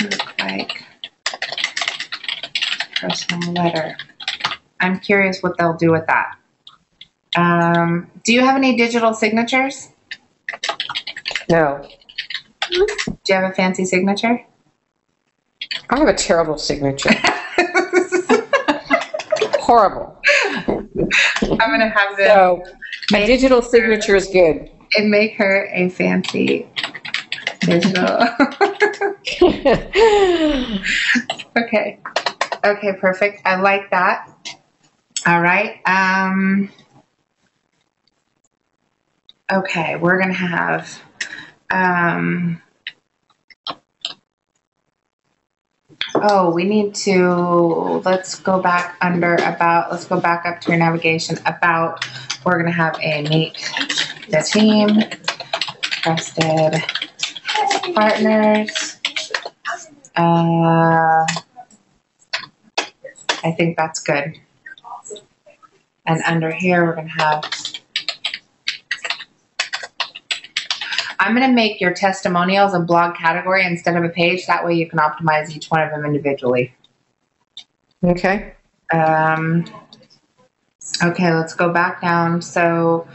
look like... personal letter. I'm curious what they'll do with that. Do you have any digital signatures? No. Do you have a fancy signature? I have a terrible signature. Horrible. I'm gonna have this. So, a digital signature is good. And make her a fancy digital. Okay. Okay, perfect. I like that. All right. Okay, we're going to have oh, we need to, let's go back under about, let's go back up to your navigation about, we're going to have a meet the team, trusted partners. I think that's good. And under here, we're going to have, I'm going to make your testimonials a blog category instead of a page. That way you can optimize each one of them individually. Okay. Okay, let's go back down. So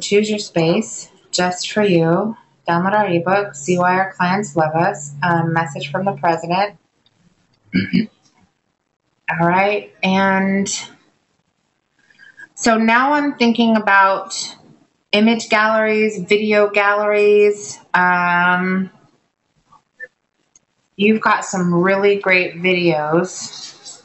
choose your space just for you. Download our ebook, see why our clients love us, message from the president. All right, and so now I'm thinking about image galleries, video galleries, You've got some really great videos.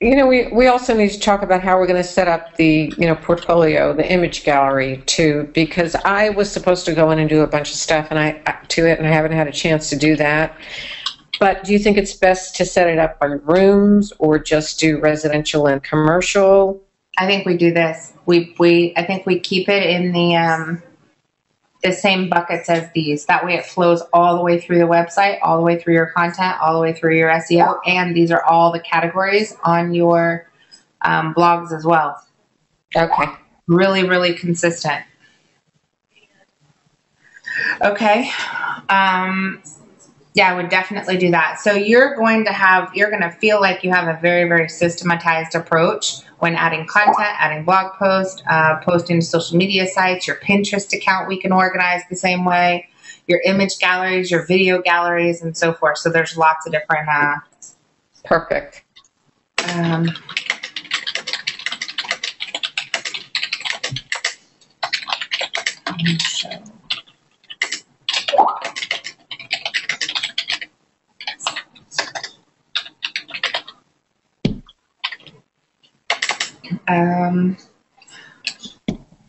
You know, we also need to talk about how we're going to set up the, you know, portfolio, the image gallery too, because I was supposed to go in and do a bunch of stuff and I haven't had a chance to do that. But do you think it's best to set it up by rooms or just do residential and commercial? I think we do this. I think we keep it in the same buckets as these. That way it flows all the way through the website, all the way through your content, all the way through your SEO, and these are all the categories on your blogs as well. Okay. Really, really consistent. Okay. Yeah, I would definitely do that. So you're going to feel like you have a very, very systematized approach when adding content, adding blog posts, posting to social media sites, your Pinterest account we can organize the same way, your image galleries, your video galleries, and so forth. So there's lots of different... Perfect.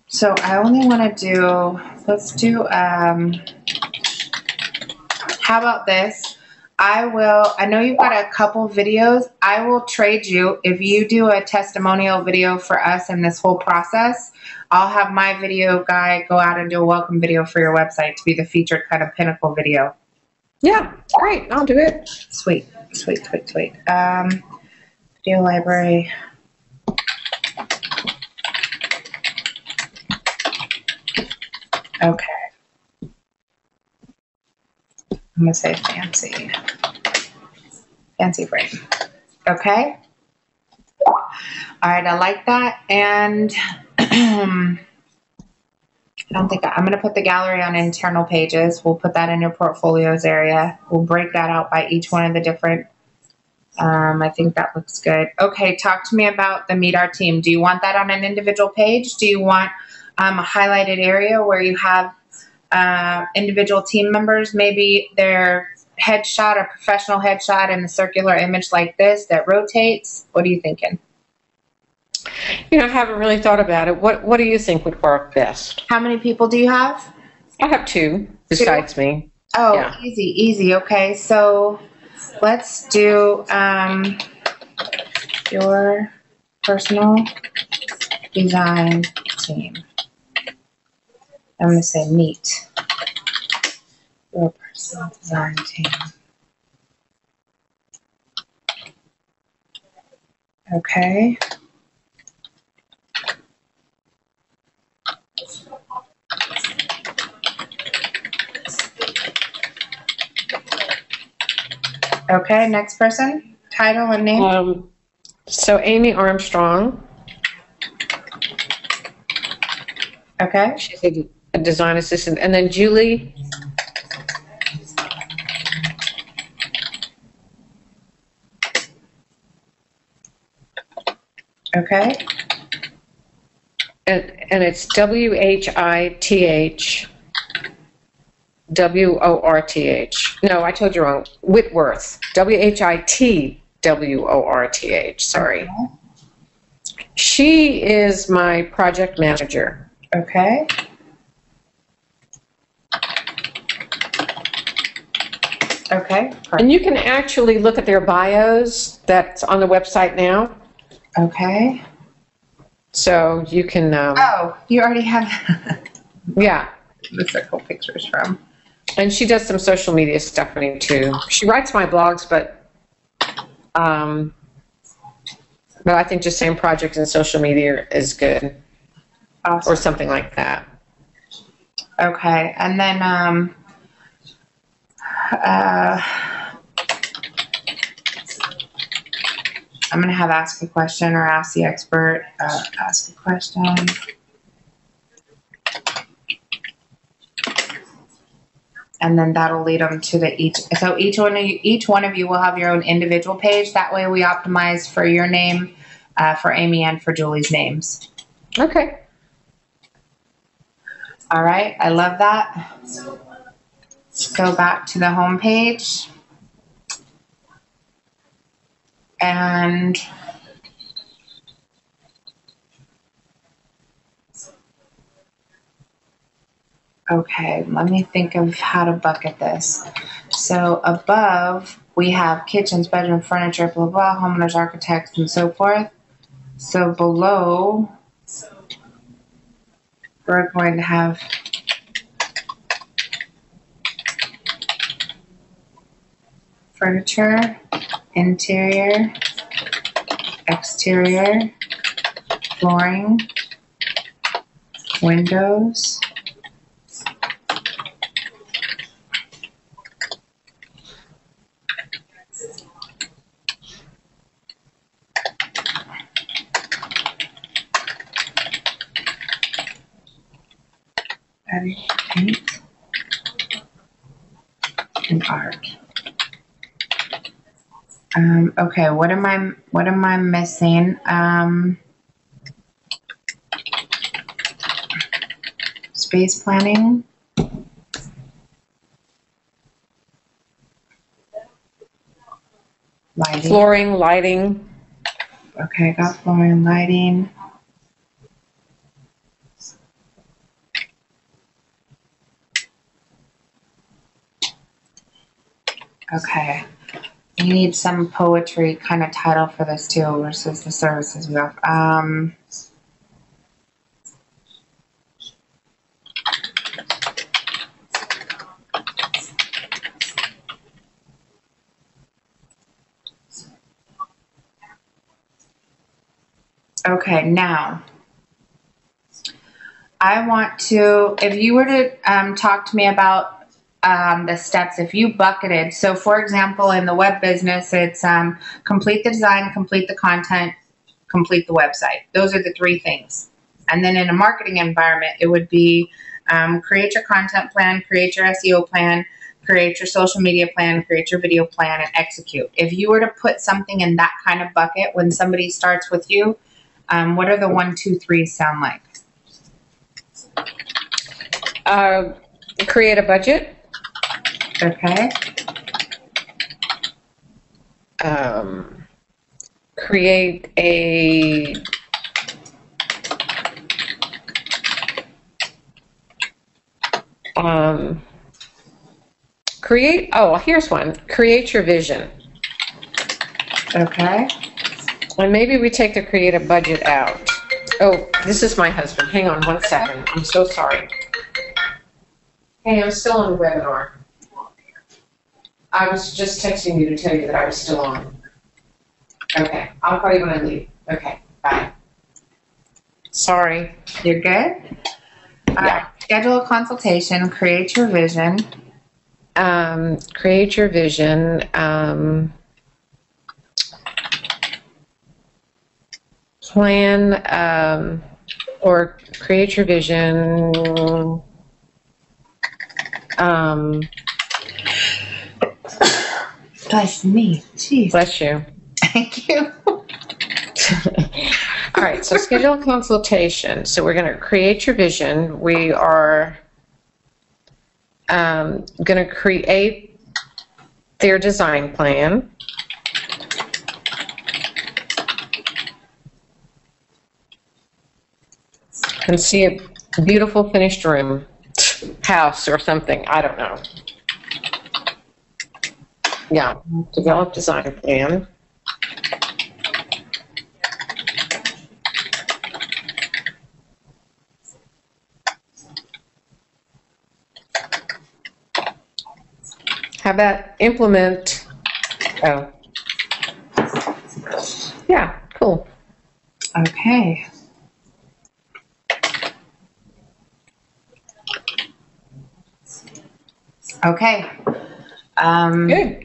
So I only want to do, let's do, how about this? I know you've got a couple videos. I will trade you, if you do a testimonial video for us in this whole process, I'll have my video guy go out and do a welcome video for your website to be the featured kind of pinnacle video. Yeah, great. I'll do it. Sweet, sweet, sweet, sweet. Video library. Okay. I'm going to say fancy. Fancy frame. Okay. All right. I like that. And I'm going to put the gallery on internal pages. We'll put that in your portfolios area. We'll break that out by each one of the different. I think that looks good. Okay. Talk to me about the Meet Our Team. Do you want that on an individual page? Do you want... a highlighted area where you have individual team members, maybe their headshot, a professional headshot in a circular image like this that rotates. What are you thinking? You know, I haven't really thought about it. What do you think would work best? How many people do you have? I have two besides me. Oh, yeah. Easy. Okay, so let's do your personal design team. I'm going to say meet your personal design team. Okay. Okay, next person, title and name. So Amy Armstrong. Okay. She's a design assistant, and then Julie. Okay. And it's WHITH WORTH. No, I told you wrong. Whitworth. WHITWORTH. Sorry. Okay. She is my project manager. Okay. Okay. Perfect. And you can actually look at their bios that's on the website now. Okay. So you can... oh, you already have... Yeah. The circle pictures from. And she does some social media stuff for me too. She writes my blogs, but I think just saying projects and social media is good. Awesome. Or something like that. Okay. And then... I'm going to have ask a question or ask the expert, ask a question. And then that'll lead them to the each one of you will have your own individual page. That way we optimize for your name, for Amy and for Julie's names. Okay. All right. I love that. Let's go back to the home page. And okay, let me think of how to bucket this. So above, we have kitchens, bedroom, furniture, blah, blah, homeowners, architects, and so forth. So below, we're going to have furniture, interior, exterior, flooring, windows, paint, and art. Okay, what am I missing? Space planning. Lighting. Flooring, lighting. Okay, I got flooring, lighting. Okay, you need some poetry kind of title for this too, which is the services we have. Okay, now I want to, if you were to talk to me about the steps, if you bucketed, so for example, in the web business, it's complete the design, complete the content, complete the website. Those are the three things. And then in a marketing environment, it would be create your content plan, create your SEO plan, create your social media plan, create your video plan, and execute. If you were to put something in that kind of bucket when somebody starts with you, what are the 1, 2, 3s sound like? Create a budget. Okay. Create a oh, here's one. Create your vision. Okay. And maybe we take the create a budget out. Oh, this is my husband. Hang on one second. I'm so sorry. Hey, I'm still on the webinar. I was just texting you to tell you that I was still on. Okay, I'll call you when I leave. Okay, bye. Sorry. You're good? Yeah. Schedule a consultation, create your vision. Create your vision. Plan or create your vision. Bless me. Jeez. Bless you. Thank you. All right, so schedule a consultation. So we're going to create your vision. We are going to create their design plan. And see a beautiful finished room, house or something. I don't know. Yeah, develop design plan. How about implement? Oh, yeah, cool. Okay. Okay. Good.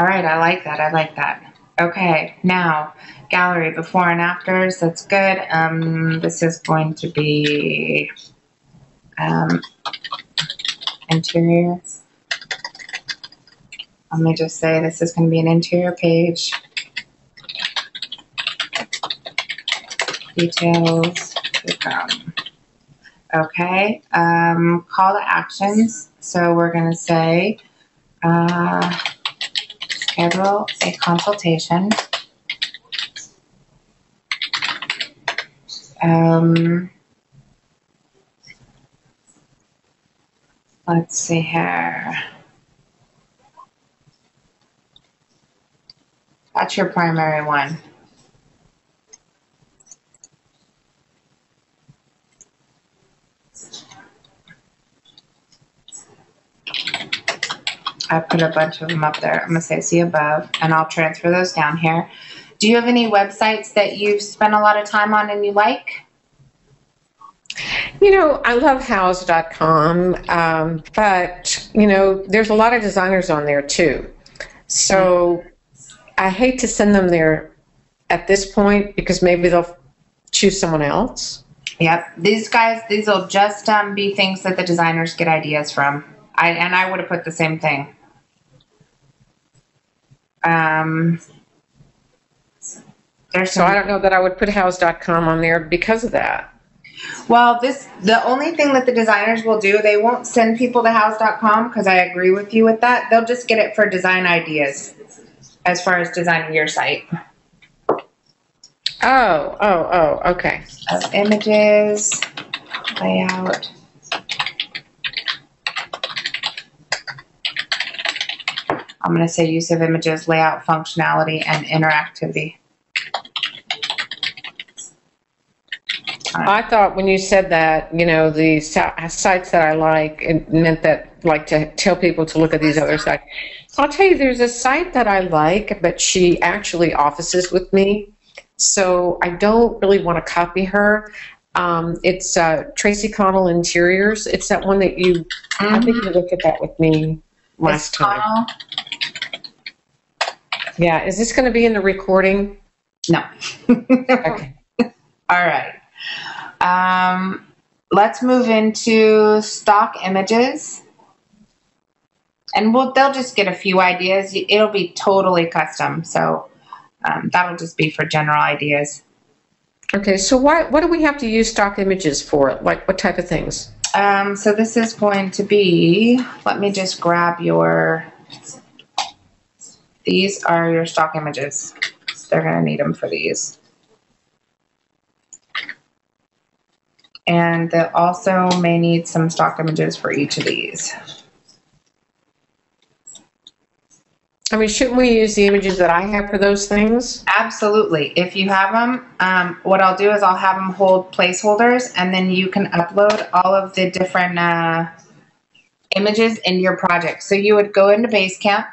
All right, I like that, I like that. Okay, now, gallery, before and afters, that's good. This is going to be interior. Let me just say this is gonna be an interior page. Details, Okay, call to actions. So we're going to say schedule a consultation. Let's see here. That's your primary one. I put a bunch of them up there. I'm going to say see above, and I'll transfer those down here. Do you have any websites that you've spent a lot of time on and you like? You know, I love Houzz.com, but, you know, there's a lot of designers on there too. So I hate to send them there at this point because maybe they'll choose someone else. Yep. These guys, these will just be things that the designers get ideas from. And I would have put the same thing. So I don't know that I would put Houzz.com on there because of that. Well, the only thing that the designers will do, they won't send people to Houzz.com because I agree with you with that. They'll just get it for design ideas as far as designing your site. Oh, okay. So images, layout. I'm going to say use of images, layout, functionality, and interactivity. I thought when you said that, you know, the sites that I like, it meant that, like, to tell people to look at these other sites. I'll tell you, there's a site that I like, but she actually offices with me, so I don't really want to copy her. It's Tracy Connell Interiors. It's that one that you, I think you looked at that with me last time. Yeah, is this going to be in the recording? No. Okay. All right. Let's move into stock images, and they'll just get a few ideas. It'll be totally custom, so that'll just be for general ideas. Okay, so what do we have to use stock images for? Like what type of things? So this is going to be, let me just grab these are your stock images. They're going to need them for these. And they also may need some stock images for each of these. I mean, shouldn't we use the images that I have for those things? Absolutely. If you have them, what I'll do is I'll have them hold placeholders, and then you can upload all of the different images in your project. So you would go into Basecamp,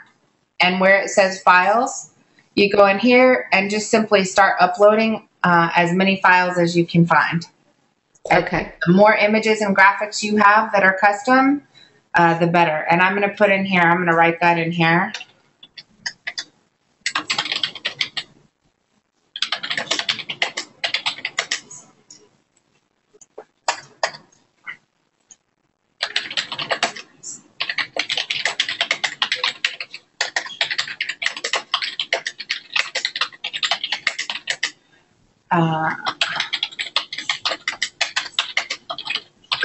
and where it says files, you go in here and just simply start uploading as many files as you can find. Okay. The more images and graphics you have that are custom, the better. And I'm going to put in here, I'm going to write that in here.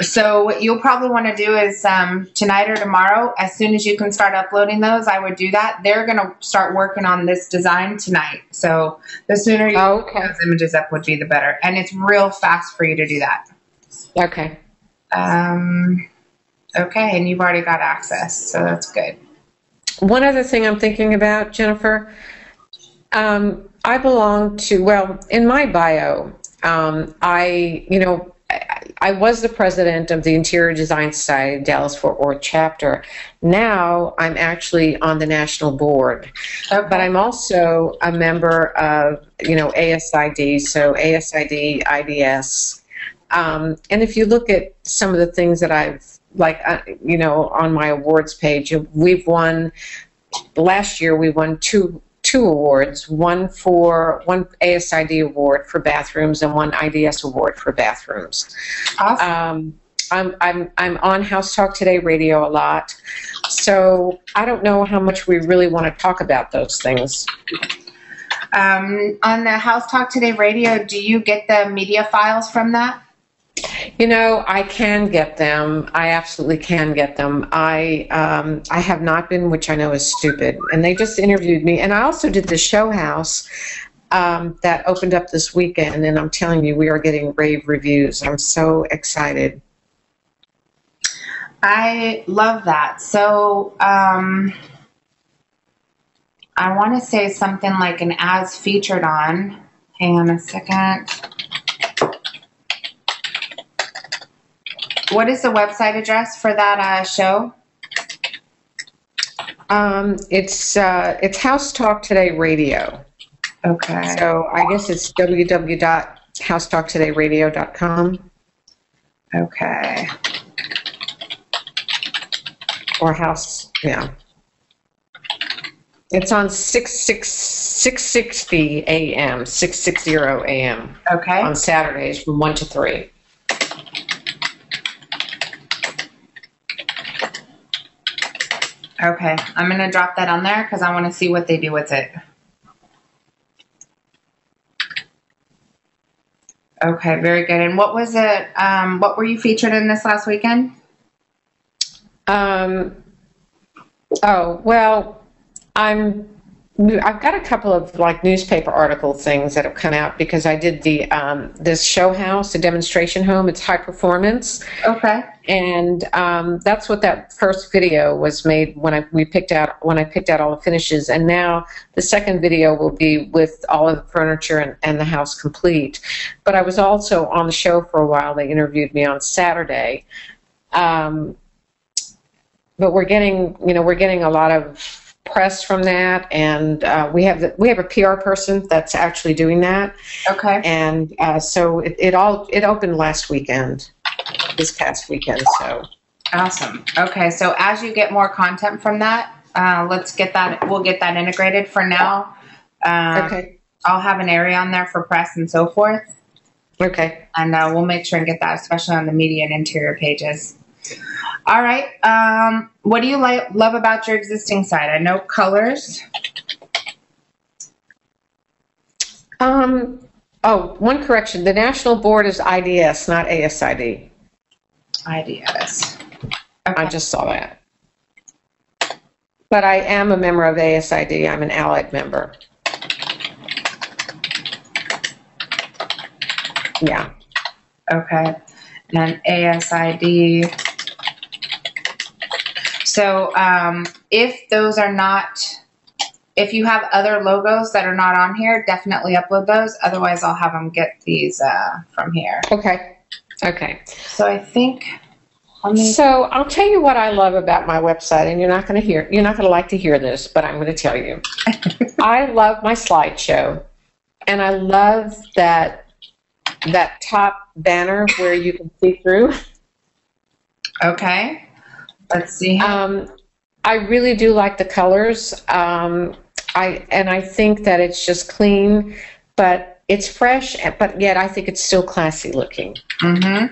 So what you'll probably want to do is tonight or tomorrow, as soon as you can start uploading those, I would do that. They're going to start working on this design tonight. So the sooner you get those images up would be the better. And it's real fast for you to do that. Okay. Okay, and you've already got access, so that's good. One other thing I'm thinking about, Jennifer, I belong to, well, in my bio, I was the president of the Interior Design Society, Dallas-Fort Worth chapter. Now I'm actually on the national board, but I'm also a member of, you know, ASID, so ASID, IDS. And if you look at some of the things that I've, like, you know, on my awards page, we've won, last year we won two awards, one ASID award for bathrooms and one IDS award for bathrooms. Awesome. I'm on Houzz Talk Today Radio a lot, so I don't know how much we really want to talk about those things. On the Houzz Talk Today Radio, do you get the media files from that? You know, I can get them. I absolutely can get them. I have not been, which I know is stupid. And they just interviewed me. And I also did the show house that opened up this weekend. And I'm telling you, we are getting rave reviews. I'm so excited. I love that. So I want to say something like an as featured on. Hang on a second. What is the website address for that show? It's Houzz Talk Today Radio. Okay. So I guess it's www.housetalktodayradio.com. Okay. Or House, yeah. It's on 660 a.m., 660 a.m. Okay. On Saturdays from 1 to 3. Okay, I'm going to drop that on there because I want to see what they do with it. Okay, very good. And what was it, what were you featured in this last weekend? Oh, well, I've got a couple of like newspaper article things that have come out because I did the this show house, the demonstration home. It's high performance. Okay. And that's what that first video was made when I picked out all the finishes. And now the second video will be with all of the furniture and the house complete. But I was also on the show for a while. They interviewed me on Saturday. But we're getting a lot of press from that, and we have a PR person that's actually doing that. Okay. And so it opened last weekend, this past weekend. So awesome. Okay, so as you get more content from that, let's get that. We'll get that integrated. For now, okay. I'll have an area on there for press and so forth. Okay. And we'll make sure and get that, especially on the media and interior pages. All right. What do you love about your existing site? I know colors. Oh, one correction. The national board is IDS, not ASID. IDS. Okay. I just saw that. But I am a member of ASID. I'm an allied member. Yeah. Okay. And ASID. So if those are not, if you have other logos that are not on here, definitely upload those. Otherwise, I'll have them get these from here. Okay. Okay. So I think. So I'll tell you what I love about my website, and you're not going to like to hear this, but I'm going to tell you. I love my slideshow, and I love that top banner where you can see through. Okay, let's see. I really do like the colors. I think that it's just clean, but it's fresh, but yet I think it's still classy looking. Mm-hmm.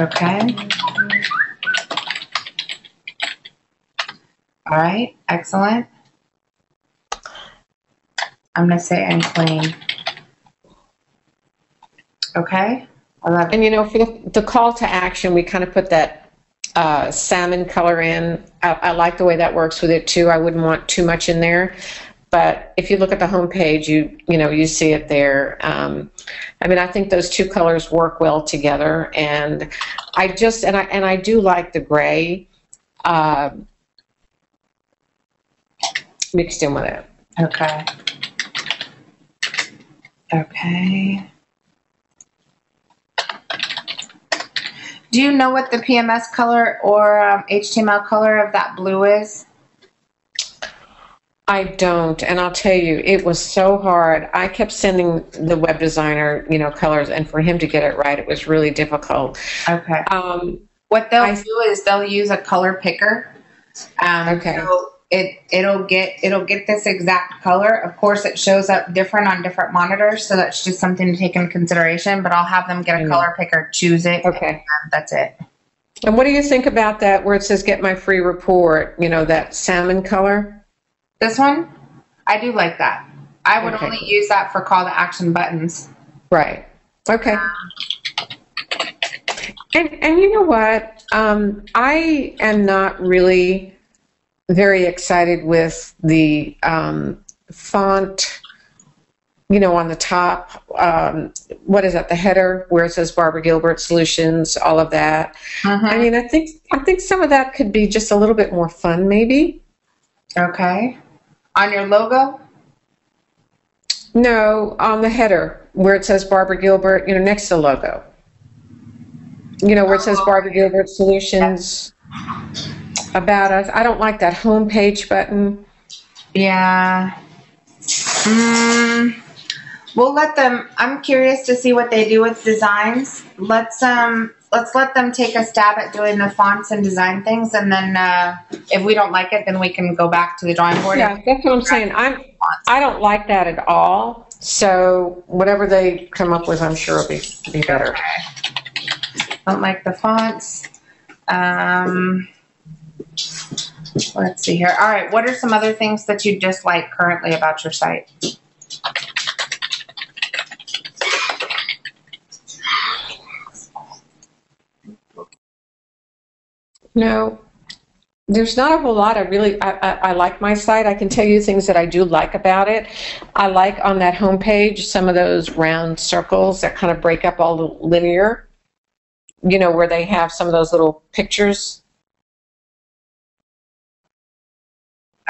Okay. All right, excellent. I'm going to say and clean. Okay. I love it. And, you know, for the call to action, we kind of put that salmon color in. I like the way that works with it, too. I wouldn't want too much in there. But if you look at the homepage, you see it there. I mean, I think those two colors work well together. And I do like the gray mixed in with it. Okay. Okay. Do you know what the PMS color or HTML color of that blue is? I don't, and I'll tell you, it was so hard. I kept sending the web designer, you know, colors, and for him to get it right, it was really difficult. Okay. What they'll do is they'll use a color picker. Okay. So it'll get this exact color. Of course, it shows up different on different monitors, so that's just something to take into consideration, but I'll have them get a color picker, choose it, okay. And that's it. And what do you think about that where it says get my free report, you know, that salmon color? This one? I do like that. I would only use that for call to action buttons. Right. Okay. And you know what? I am not really very excited with the font, you know, on the top. What is that? The header where it says Barbara Gilbert Solutions, all of that. I mean, I think some of that could be just a little bit more fun, maybe. Okay. On your logo? No, on the header where it says Barbara Gilbert, you know, next to the logo. You know, where it says Barbara Gilbert Solutions, About Us. I don't like that homepage button. Yeah. We'll let them, I'm curious to see what they do with designs. Let's let them take a stab at doing the fonts and design things, and then if we don't like it, then we can go back to the drawing board. Yeah, that's what I'm saying. I don't like that at all. So whatever they come up with, I'm sure will be better. Don't like the fonts. Let's see here. All right, what are some other things that you dislike currently about your site? No, there's not a whole lot. I like my site. I can tell you things that I do like about it. I like on that homepage some of those round circles that kind of break up all the linear, you know, where they have some of those little pictures.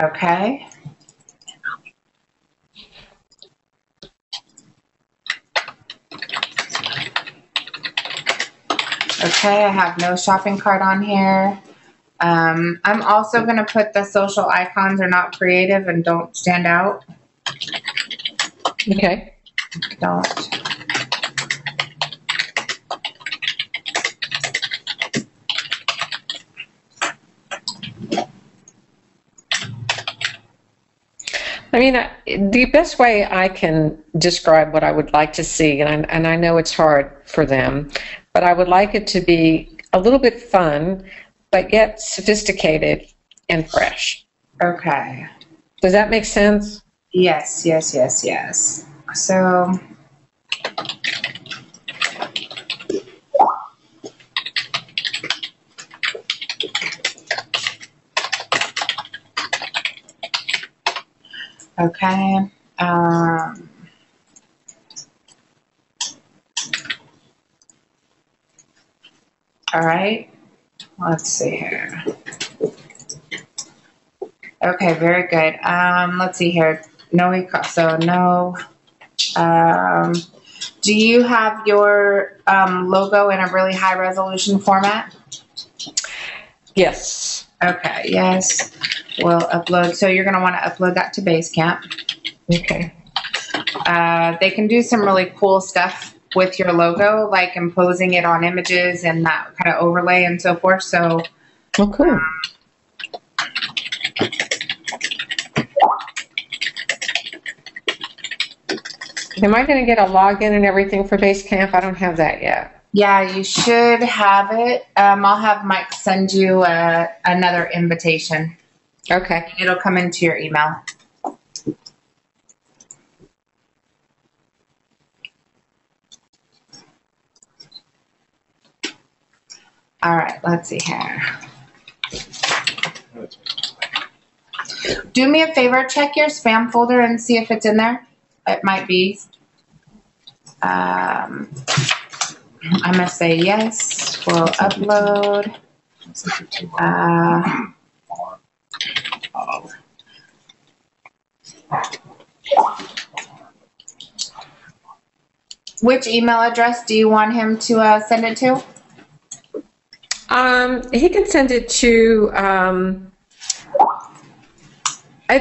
Okay. Okay, I have no shopping cart on here. I'm also going to put the social icons are not creative and don't stand out. Okay. Don't. I mean, the best way I can describe what I would like to see, and I know it's hard for them, but I would like it to be a little bit fun, but yet sophisticated and fresh. Okay. Does that make sense? Yes, yes, yes, yes. So, okay. All right, let's see here. Okay, very good. Let's see here. No, so no. Do you have your logo in a really high resolution format? Yes. Okay, yes. We'll upload. So you're going to want to upload that to Basecamp. Okay. They can do some really cool stuff with your logo, like imposing it on images and that kind of overlay and so forth. So, okay. Am I going to get a login and everything for Basecamp? I don't have that yet. Yeah, you should have it. I'll have Mike send you another invitation. Okay. It'll come into your email. All right, let's see here. Do me a favor, check your spam folder and see if it's in there. It might be. I'm gonna say yes, we'll upload. Which email address do you want him to send it to? He can send it to, it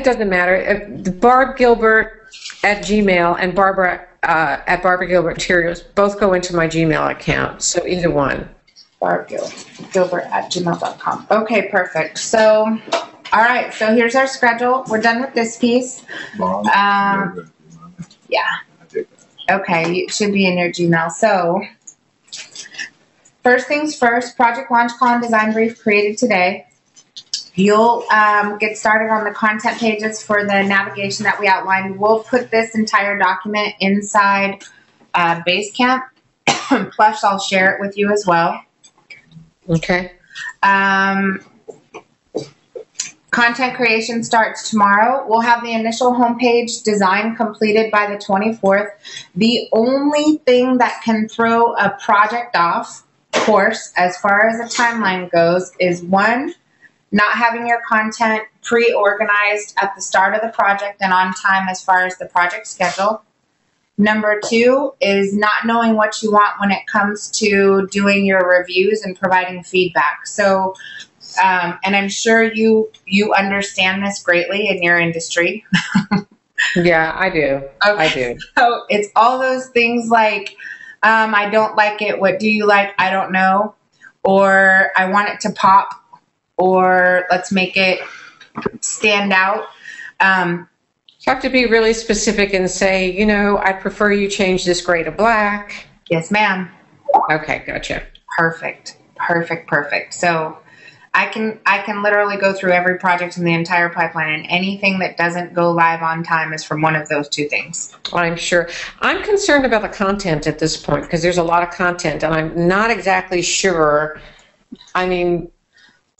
doesn't matter, BarbGilbert@gmail and Barbara at BarbaraGilbertInteriors both go into my Gmail account, so either one. BarbGilbert@gmail.com. Okay, perfect. So, all right, so here's our schedule. We're done with this piece. Yeah. Okay, it should be in your Gmail. So, first things first, project launch call and design brief created today. You'll get started on the content pages for the navigation that we outlined. We'll put this entire document inside Basecamp. Plus, I'll share it with you as well. Okay. Content creation starts tomorrow. We'll have the initial homepage design completed by the 24th. The only thing that can throw a project off course as far as a timeline goes is one, not having your content pre-organized at the start of the project and on time as far as the project schedule. Number two is not knowing what you want when it comes to doing your reviews and providing feedback. So, and I'm sure you understand this greatly in your industry. Yeah, I do. Okay. I do. So it's all those things like, I don't like it. What do you like? I don't know. Or I want it to pop, or let's make it stand out. You have to be really specific and say, you know, I prefer you change this gray to black. Yes, ma'am. Okay. Gotcha. Perfect. Perfect. Perfect. So I can literally go through every project in the entire pipeline, and anything that doesn't go live on time is from one of those two things. I'm sure. I'm concerned about the content at this point because there's a lot of content, and I'm not exactly sure, I mean,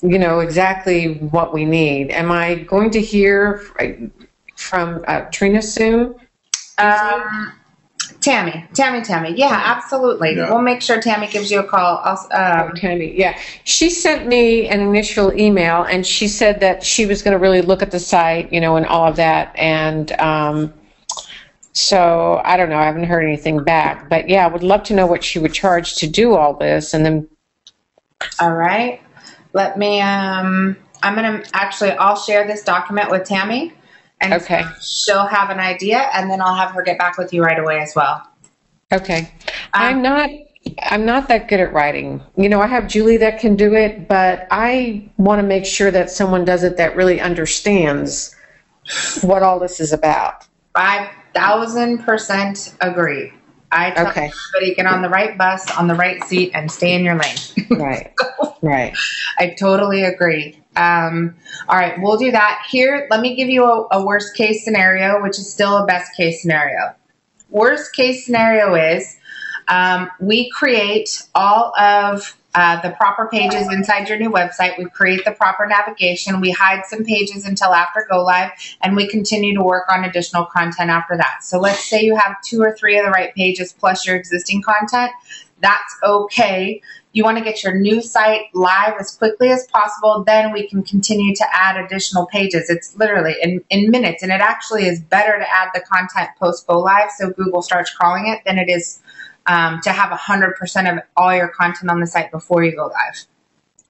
you know, exactly what we need. Am I going to hear from Trina soon? Tammy. Yeah, absolutely. Yeah. We'll make sure Tammy gives you a call. Tammy, yeah. She sent me an initial email, and she said that she was going to really look at the site, you know, and all of that. And so, I don't know. I haven't heard anything back. But, yeah, I would love to know what she would charge to do all this. And then. All right. Let me, I'm going to actually, I'll share this document with Tammy. And okay. She'll have an idea, and then I'll have her get back with you right away as well. Okay. I'm not that good at writing. You know, I have Julie that can do it, but I want to make sure that someone does it that really understands what all this is about. 5,000% agree. I tell everybody, get on the right bus, on the right seat, and stay in your lane. Right. Right. I totally agree. All right, we'll do that. Here, let me give you a worst case scenario, which is still a best case scenario. Worst case scenario is we create all of the proper pages inside your new website. We create the proper navigation. We hide some pages until after go live, and we continue to work on additional content after that. So let's say you have 2 or 3 of the right pages plus your existing content. That's okay. You want to get your new site live as quickly as possible. Then we can continue to add additional pages. It's literally in minutes, and it actually is better to add the content post go live so Google starts crawling it than it is to have 100% of all your content on the site before you go live.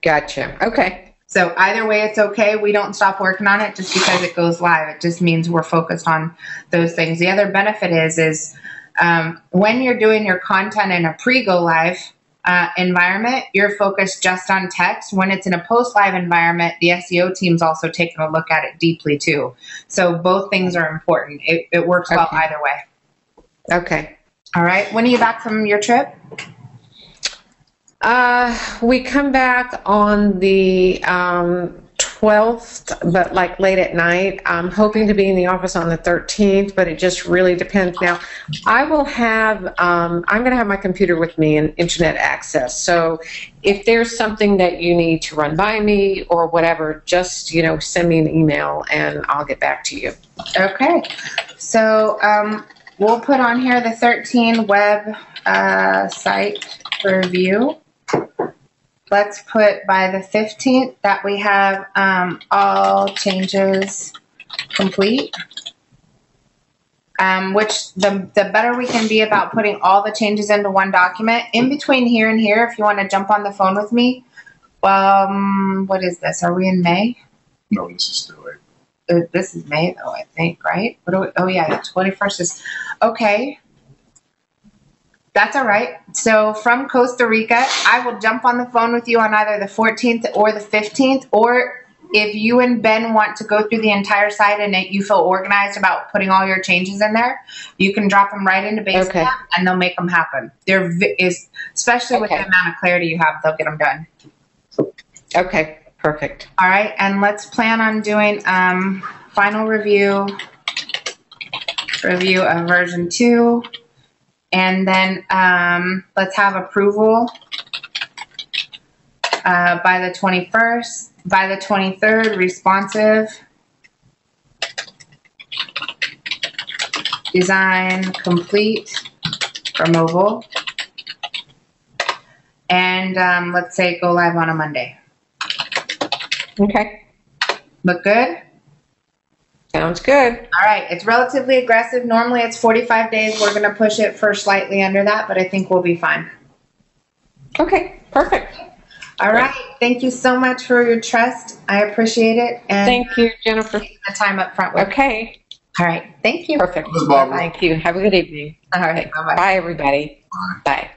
Gotcha. Okay. So either way, it's okay. We don't stop working on it just because it goes live. It just means we're focused on those things. The other benefit is when you're doing your content in a pre-go live environment, you're focused just on text. When it's in a post-live environment, the SEO team's also taking a look at it deeply too. So both things are important. It works well either way. Okay. All right. When are you back from your trip? We come back on the 12th, but like late at night. I'm hoping to be in the office on the 13th, but it just really depends. Now, I will have, I'm going to have my computer with me and internet access. So if there's something that you need to run by me or whatever, just, you know, send me an email and I'll get back to you. Okay. So we'll put on here the 13 web site review. Let's put by the 15th that we have all changes complete, which the better we can be about putting all the changes into one document. In between here and here, if you want to jump on the phone with me, what is this? Are we in May? No, this is still April. This is May, though, I think, right? What do we, oh, yeah, the 21st is, okay. That's all right. So from Costa Rica, I will jump on the phone with you on either the 14th or the 15th, or if you and Ben want to go through the entire site and you feel organized about putting all your changes in there, you can drop them right into Basecamp and they'll make them happen. There is, especially with the amount of clarity you have, they'll get them done. Okay. Perfect. All right, and let's plan on doing final review of version 2, and then let's have approval by the 21st, by the 23rd, responsive design complete for mobile, and let's say go live on a Monday. Okay. Look good? Sounds good. All right. It's relatively aggressive. Normally it's 45 days. We're going to push it for slightly under that, but I think we'll be fine. Okay. Perfect. All right. Thank you so much for your trust. I appreciate it. And thank you, Jennifer. Taking the time up front. Okay. All right. Thank you. Perfect. Thank you. Have a good evening. All right. Bye-bye. Bye, everybody. Bye.